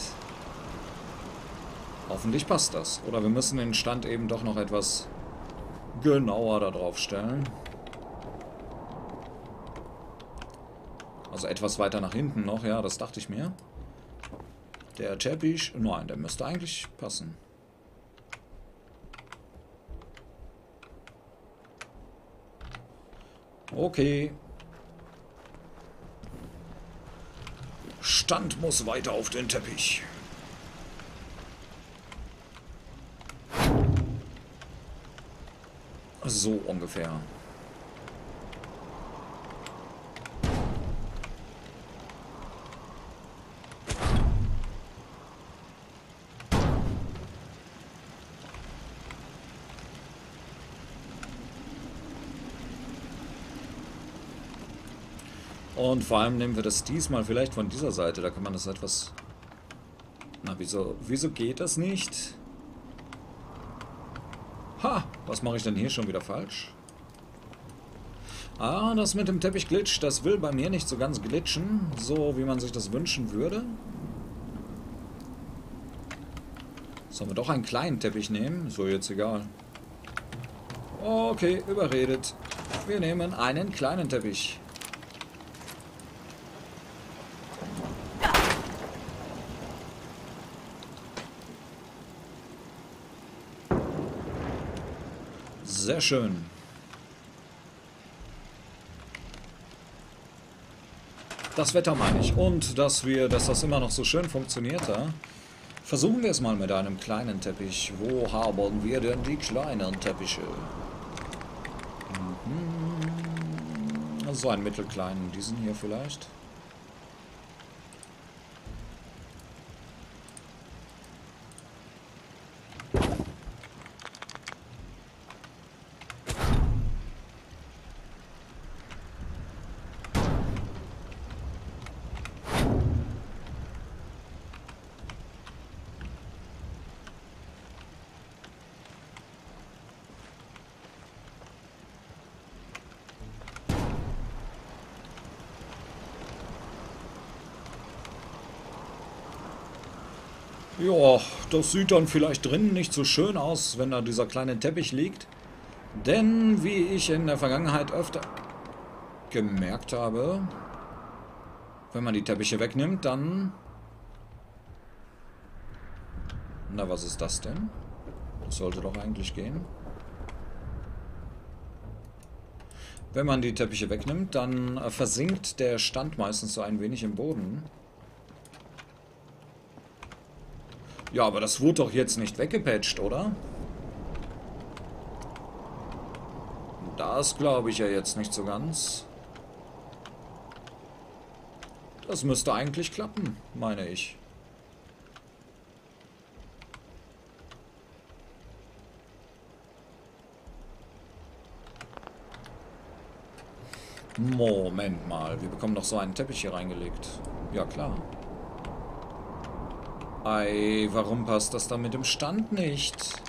Hoffentlich passt das. Oder wir müssen den Stand eben doch noch etwas genauer da drauf stellen. Also etwas weiter nach hinten noch, ja, das dachte ich mir. Der Teppich, nein, der müsste eigentlich passen. Okay. Stand muss weiter auf den Teppich. So ungefähr. Und vor allem nehmen wir das diesmal vielleicht von dieser Seite. Da kann man das etwas... Na, wieso, wieso geht das nicht? Ha! Was mache ich denn hier schon wieder falsch? Ah, das mit dem Teppichglitch, das will bei mir nicht so ganz glitschen, so wie man sich das wünschen würde. Sollen wir doch einen kleinen Teppich nehmen? So, jetzt egal. Okay, überredet. Wir nehmen einen kleinen Teppich. Sehr schön. Das Wetter meine ich. Und dass wir, dass das immer noch so schön funktioniert, ja? Versuchen wir es mal mit einem kleinen Teppich. Wo haben wir denn die kleinen Teppiche? Mhm. Also einen mittelkleinen, diesen hier vielleicht. Ja, das sieht dann vielleicht drinnen nicht so schön aus, wenn da dieser kleine Teppich liegt. Denn, wie ich in der Vergangenheit öfter gemerkt habe, wenn man die Teppiche wegnimmt, dann... Na, was ist das denn? Das sollte doch eigentlich gehen. Wenn man die Teppiche wegnimmt, dann versinkt der Stand meistens so ein wenig im Boden. Ja, aber das wurde doch jetzt nicht weggepatcht, oder? Das glaube ich ja jetzt nicht so ganz. Das müsste eigentlich klappen, meine ich. Moment mal, wir bekommen doch so einen Teppich hier reingelegt. Ja, klar. Ei, warum passt das dann mit dem Stand nicht?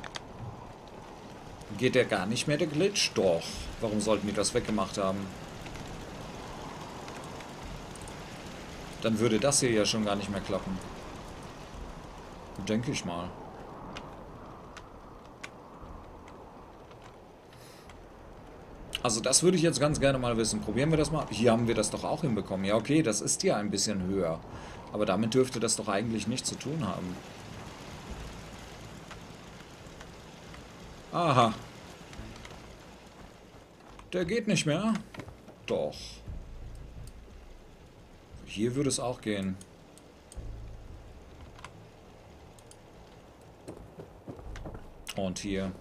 Geht der gar nicht mehr, der Glitch? Doch. Warum sollten die das weggemacht haben? Dann würde das hier ja schon gar nicht mehr klappen. Denke ich mal. Also das würde ich jetzt ganz gerne mal wissen. Probieren wir das mal. Hier haben wir das doch auch hinbekommen. Ja, okay, das ist hier ein bisschen höher. Aber damit dürfte das doch eigentlich nichts zu tun haben. Aha. Der geht nicht mehr. Doch. Hier würde es auch gehen. Und hier.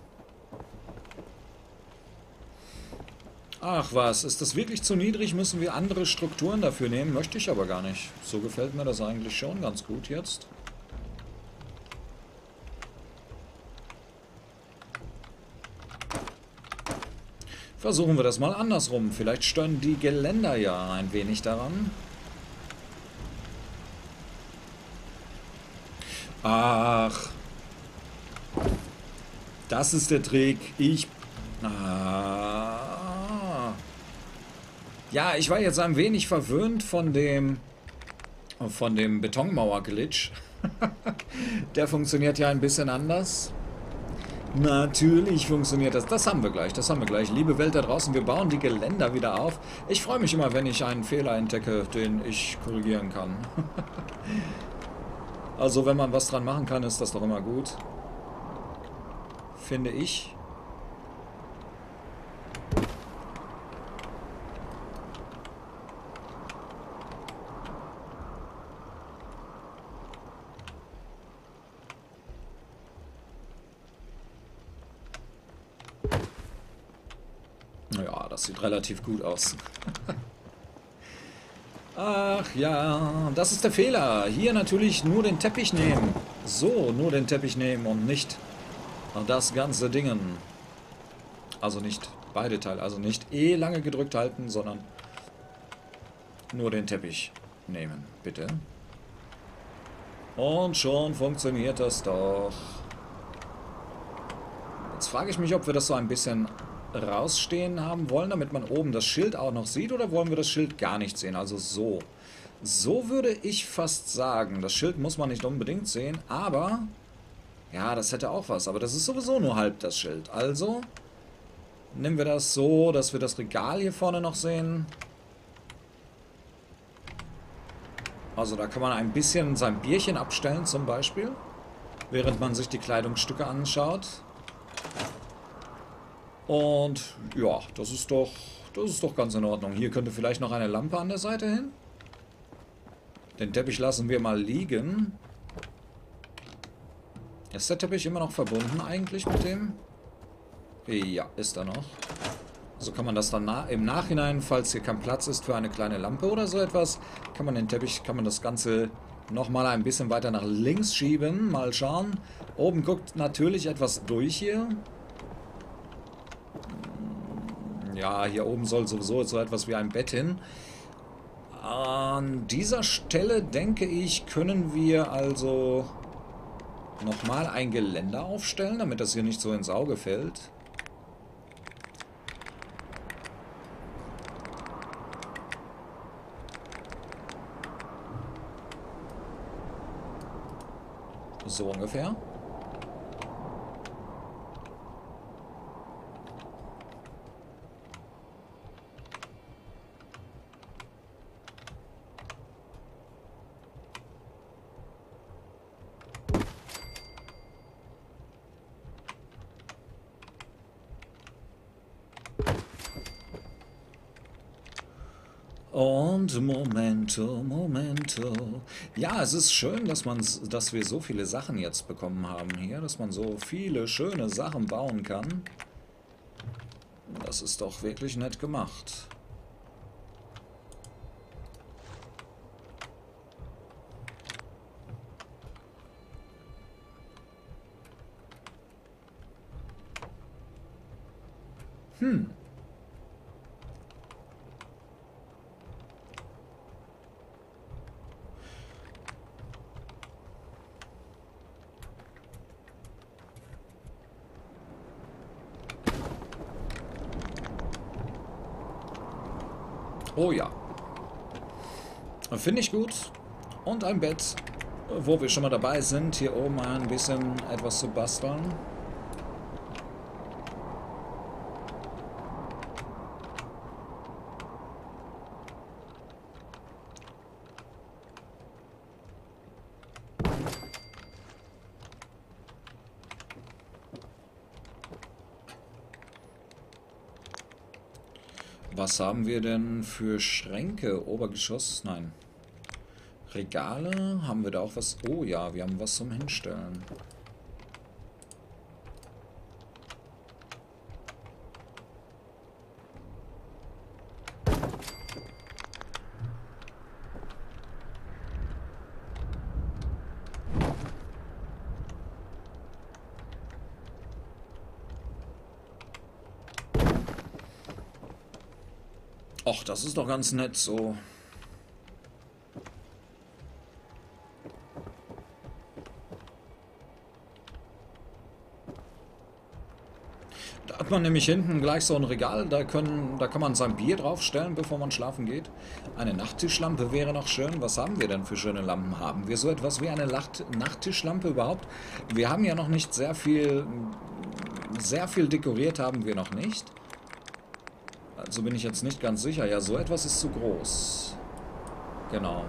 Ach was, ist das wirklich zu niedrig? Müssen wir andere Strukturen dafür nehmen? Möchte ich aber gar nicht. So gefällt mir das eigentlich schon ganz gut jetzt. Versuchen wir das mal andersrum. Vielleicht stören die Geländer ja ein wenig daran. Ach. Das ist der Trick. Ich... Ah. Ja, ich war jetzt ein wenig verwöhnt von dem von dem Betonmauer-Glitch. Der funktioniert ja ein bisschen anders. Natürlich funktioniert das. Das haben wir gleich, das haben wir gleich. Liebe Welt da draußen, wir bauen die Geländer wieder auf. Ich freue mich immer, wenn ich einen Fehler entdecke, den ich korrigieren kann. Also wenn man was dran machen kann, ist das doch immer gut. Finde ich. Das sieht relativ gut aus. Ach ja, das ist der Fehler. Hier natürlich nur den Teppich nehmen. So, nur den Teppich nehmen und nicht das ganze Dingen. Also nicht beide Teile. Also nicht eh lange gedrückt halten, sondern nur den Teppich nehmen. Bitte. Und schon funktioniert das doch. Jetzt frage ich mich, ob wir das so ein bisschen rausstehen haben wollen, damit man oben das Schild auch noch sieht, oder wollen wir das Schild gar nicht sehen? Also so. So würde ich fast sagen. Das Schild muss man nicht unbedingt sehen, aber ja, das hätte auch was. Aber das ist sowieso nur halb das Schild. Also nehmen wir das so, dass wir das Regal hier vorne noch sehen. Also da kann man ein bisschen sein Bierchen abstellen zum Beispiel, während man sich die Kleidungsstücke anschaut. Und ja, das ist doch, das ist doch ganz in Ordnung. Hier könnte vielleicht noch eine Lampe an der Seite hin. Den Teppich lassen wir mal liegen. Ist der Teppich immer noch verbunden eigentlich mit dem? Ja, ist er noch. So kann man das dann na- im Nachhinein, falls hier kein Platz ist für eine kleine Lampe oder so etwas, kann man den Teppich, kann man das Ganze nochmal ein bisschen weiter nach links schieben. Mal schauen. Oben guckt natürlich etwas durch hier. Ja, hier oben soll sowieso so etwas wie ein Bett hin. An dieser Stelle, denke ich, können wir also nochmal ein Geländer aufstellen, damit das hier nicht so ins Auge fällt. So ungefähr. Und Momento, Momento. Ja, es ist schön, dass man, dass wir so viele Sachen jetzt bekommen haben hier. Dass man so viele schöne Sachen bauen kann. Das ist doch wirklich nett gemacht. Hm. Oh ja. Finde ich gut. Und ein Bett. wo wir schon mal dabei sind, hier oben ein bisschen etwas zu basteln. Was haben wir denn für Schränke? Obergeschoss? Nein. Regale? Haben wir da auch was? Oh ja, wir haben was zum Hinstellen. Och, das ist doch ganz nett so. Da hat man nämlich hinten gleich so ein Regal, da, können, da kann man sein Bier draufstellen, bevor man schlafen geht. Eine Nachttischlampe wäre noch schön. Was haben wir denn für schöne Lampen? Haben wir so etwas wie eine Lacht- Nachttischlampe überhaupt? Wir haben ja noch nicht sehr viel, sehr viel dekoriert haben wir noch nicht. Also bin ich jetzt nicht ganz sicher. Ja, so etwas ist zu groß. Genau.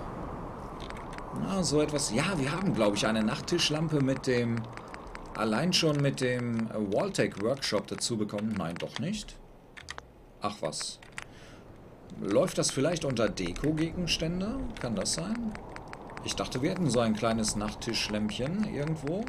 Na, so etwas. Ja, wir haben, glaube ich, eine Nachttischlampe mit dem... Allein schon mit dem Vault-Tec Workshop dazu bekommen. Nein, doch nicht. Ach was. Läuft das vielleicht unter Deko-Gegenstände? Kann das sein? Ich dachte, wir hätten so ein kleines Nachttischlämpchen irgendwo.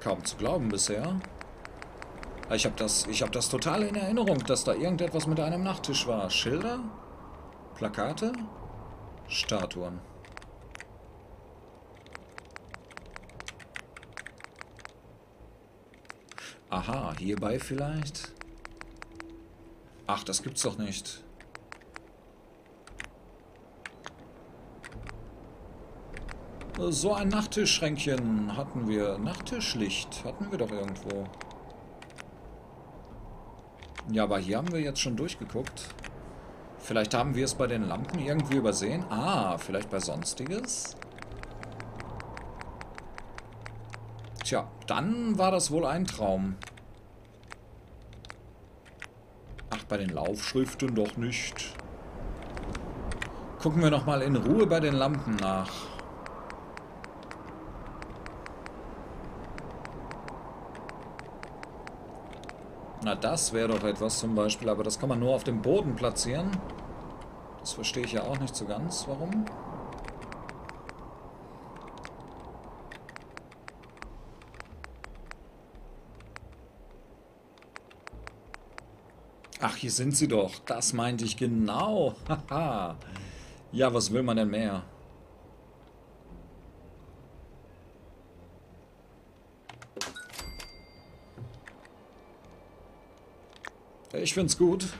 Kaum zu glauben bisher. Ich habe das, ich hab das total in Erinnerung, dass da irgendetwas mit einem Nachttisch war. Schilder? Plakate? Statuen. Aha, hierbei vielleicht? Ach, das gibt's doch nicht. So ein Nachttischschränkchen hatten wir. Nachttischlicht hatten wir doch irgendwo. Ja, aber hier haben wir jetzt schon durchgeguckt. Vielleicht haben wir es bei den Lampen irgendwie übersehen. Ah, vielleicht bei Sonstiges? Tja, dann war das wohl ein Traum. Ach, bei den Laufschriften doch nicht. Gucken wir nochmal in Ruhe bei den Lampen nach. Na, das wäre doch etwas zum Beispiel, aber das kann man nur auf dem Boden platzieren. Das verstehe ich ja auch nicht so ganz, warum. Ach, hier sind sie doch. Das meinte ich genau. Haha. Ja, was will man denn mehr? Ich find's gut.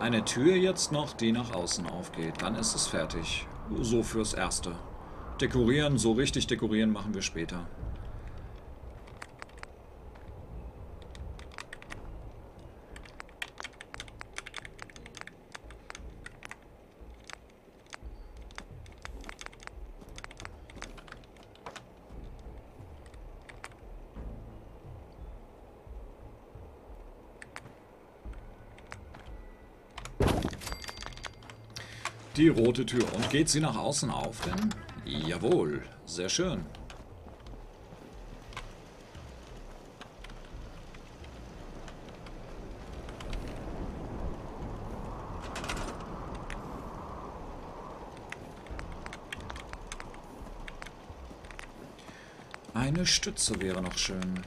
Eine Tür jetzt noch, die nach außen aufgeht. Dann ist es fertig. So fürs Erste. Dekorieren, so richtig dekorieren machen wir später. Die rote Tür. Und geht sie nach außen auf, denn? Jawohl. Sehr schön. Eine Stütze wäre noch schön.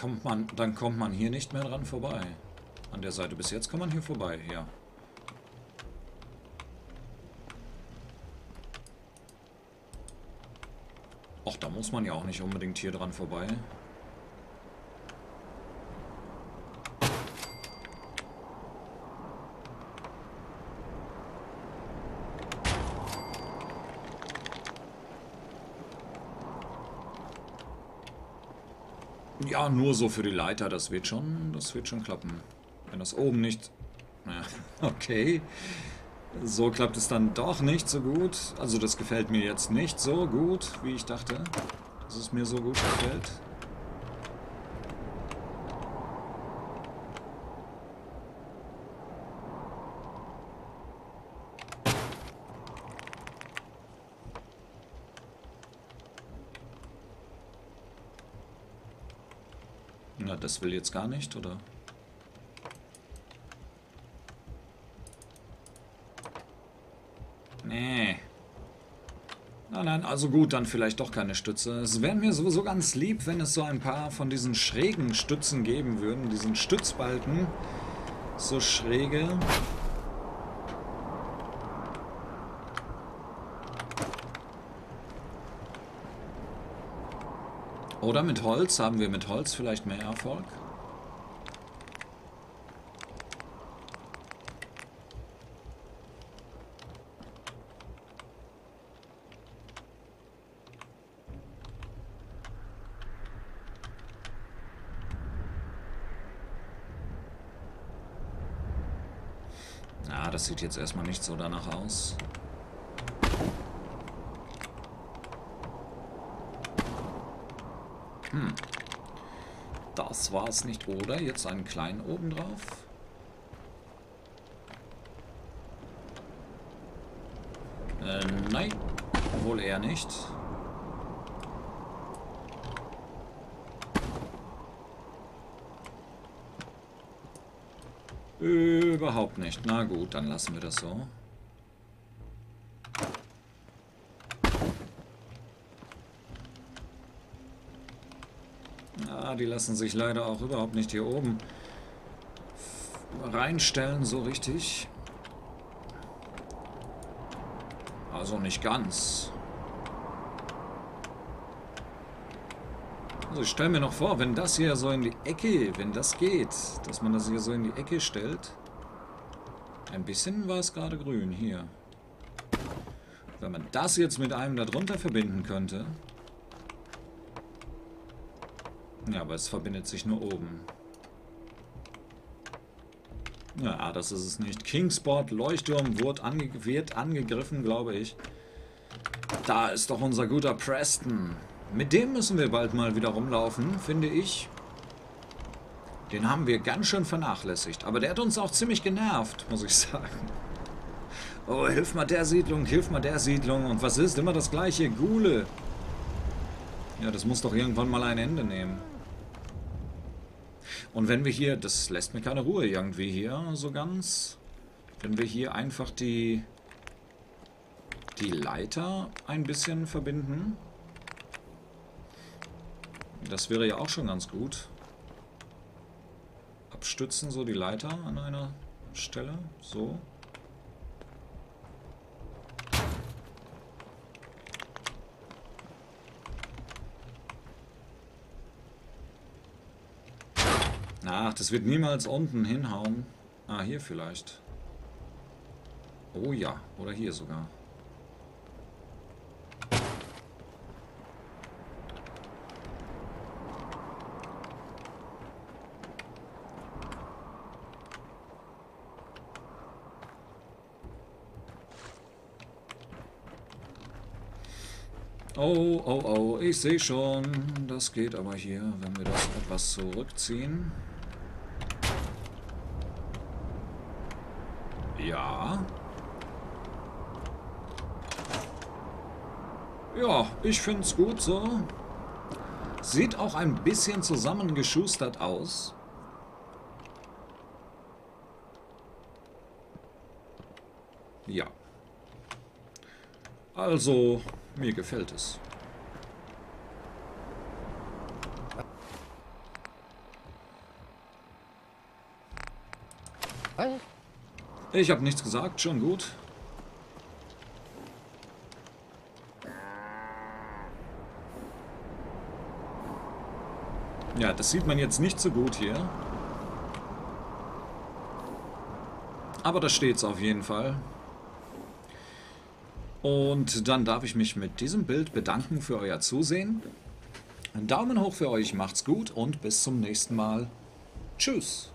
kommt man, dann kommt man hier nicht mehr dran vorbei. An der Seite bis jetzt kommt man hier vorbei, ja. Och, da muss man ja auch nicht unbedingt hier dran vorbei. Ja, nur so für die Leiter, das wird schon, das wird schon klappen. Wenn das oben nicht... Naja, okay. So klappt es dann doch nicht so gut. Also das gefällt mir jetzt nicht so gut, wie ich dachte, dass es mir so gut gefällt. Das will jetzt gar nicht, oder? Nee. Nein, nein, also gut, dann vielleicht doch keine Stütze. Es wäre mir sowieso ganz lieb, wenn es so ein paar von diesen schrägen Stützen geben würden. Diesen Stützbalken. So schräge. Oder mit Holz? Haben wir mit Holz vielleicht mehr Erfolg? Na, das sieht jetzt erstmal nicht so danach aus. Hm. Das war es nicht, oder? Jetzt einen kleinen oben drauf. Äh, nein. Wohl eher nicht. Überhaupt nicht. Na gut, dann lassen wir das so. Die lassen sich leider auch überhaupt nicht hier oben reinstellen, so richtig. Also nicht ganz. Also ich stelle mir noch vor, wenn das hier so in die Ecke, wenn das geht, dass man das hier so in die Ecke stellt. Ein bisschen war es gerade grün hier. Wenn man das jetzt mit einem darunter verbinden könnte... Ja, aber es verbindet sich nur oben. Ja, das ist es nicht. Kingsport, Leuchtturm wird, ange wird angegriffen, glaube ich. Da ist doch unser guter Preston. Mit dem müssen wir bald mal wieder rumlaufen, finde ich. Den haben wir ganz schön vernachlässigt. Aber der hat uns auch ziemlich genervt, muss ich sagen. Oh, hilf mal der Siedlung, hilf mal der Siedlung. Und was ist? Immer das gleiche. Gule. Ja, das muss doch irgendwann mal ein Ende nehmen. Und wenn wir hier, das lässt mir keine Ruhe irgendwie hier so ganz, wenn wir hier einfach die, die Leiter ein bisschen verbinden, das wäre ja auch schon ganz gut. Abstützen so die Leiter an einer Stelle, so. Ach, das wird niemals unten hinhauen. Ah, hier vielleicht. Oh ja, oder hier sogar. Oh, oh, oh, ich sehe schon. Das geht aber hier, wenn wir das etwas zurückziehen. Ja. Ja, ich finde es gut so. Sieht auch ein bisschen zusammengeschustert aus. Ja. Also, mir gefällt es. Hi. Ich habe nichts gesagt, schon gut. Ja, das sieht man jetzt nicht so gut hier. Aber da steht's auf jeden Fall. Und dann darf ich mich mit diesem Bild bedanken für euer Zusehen. Einen Daumen hoch für euch, macht's gut und bis zum nächsten Mal. Tschüss.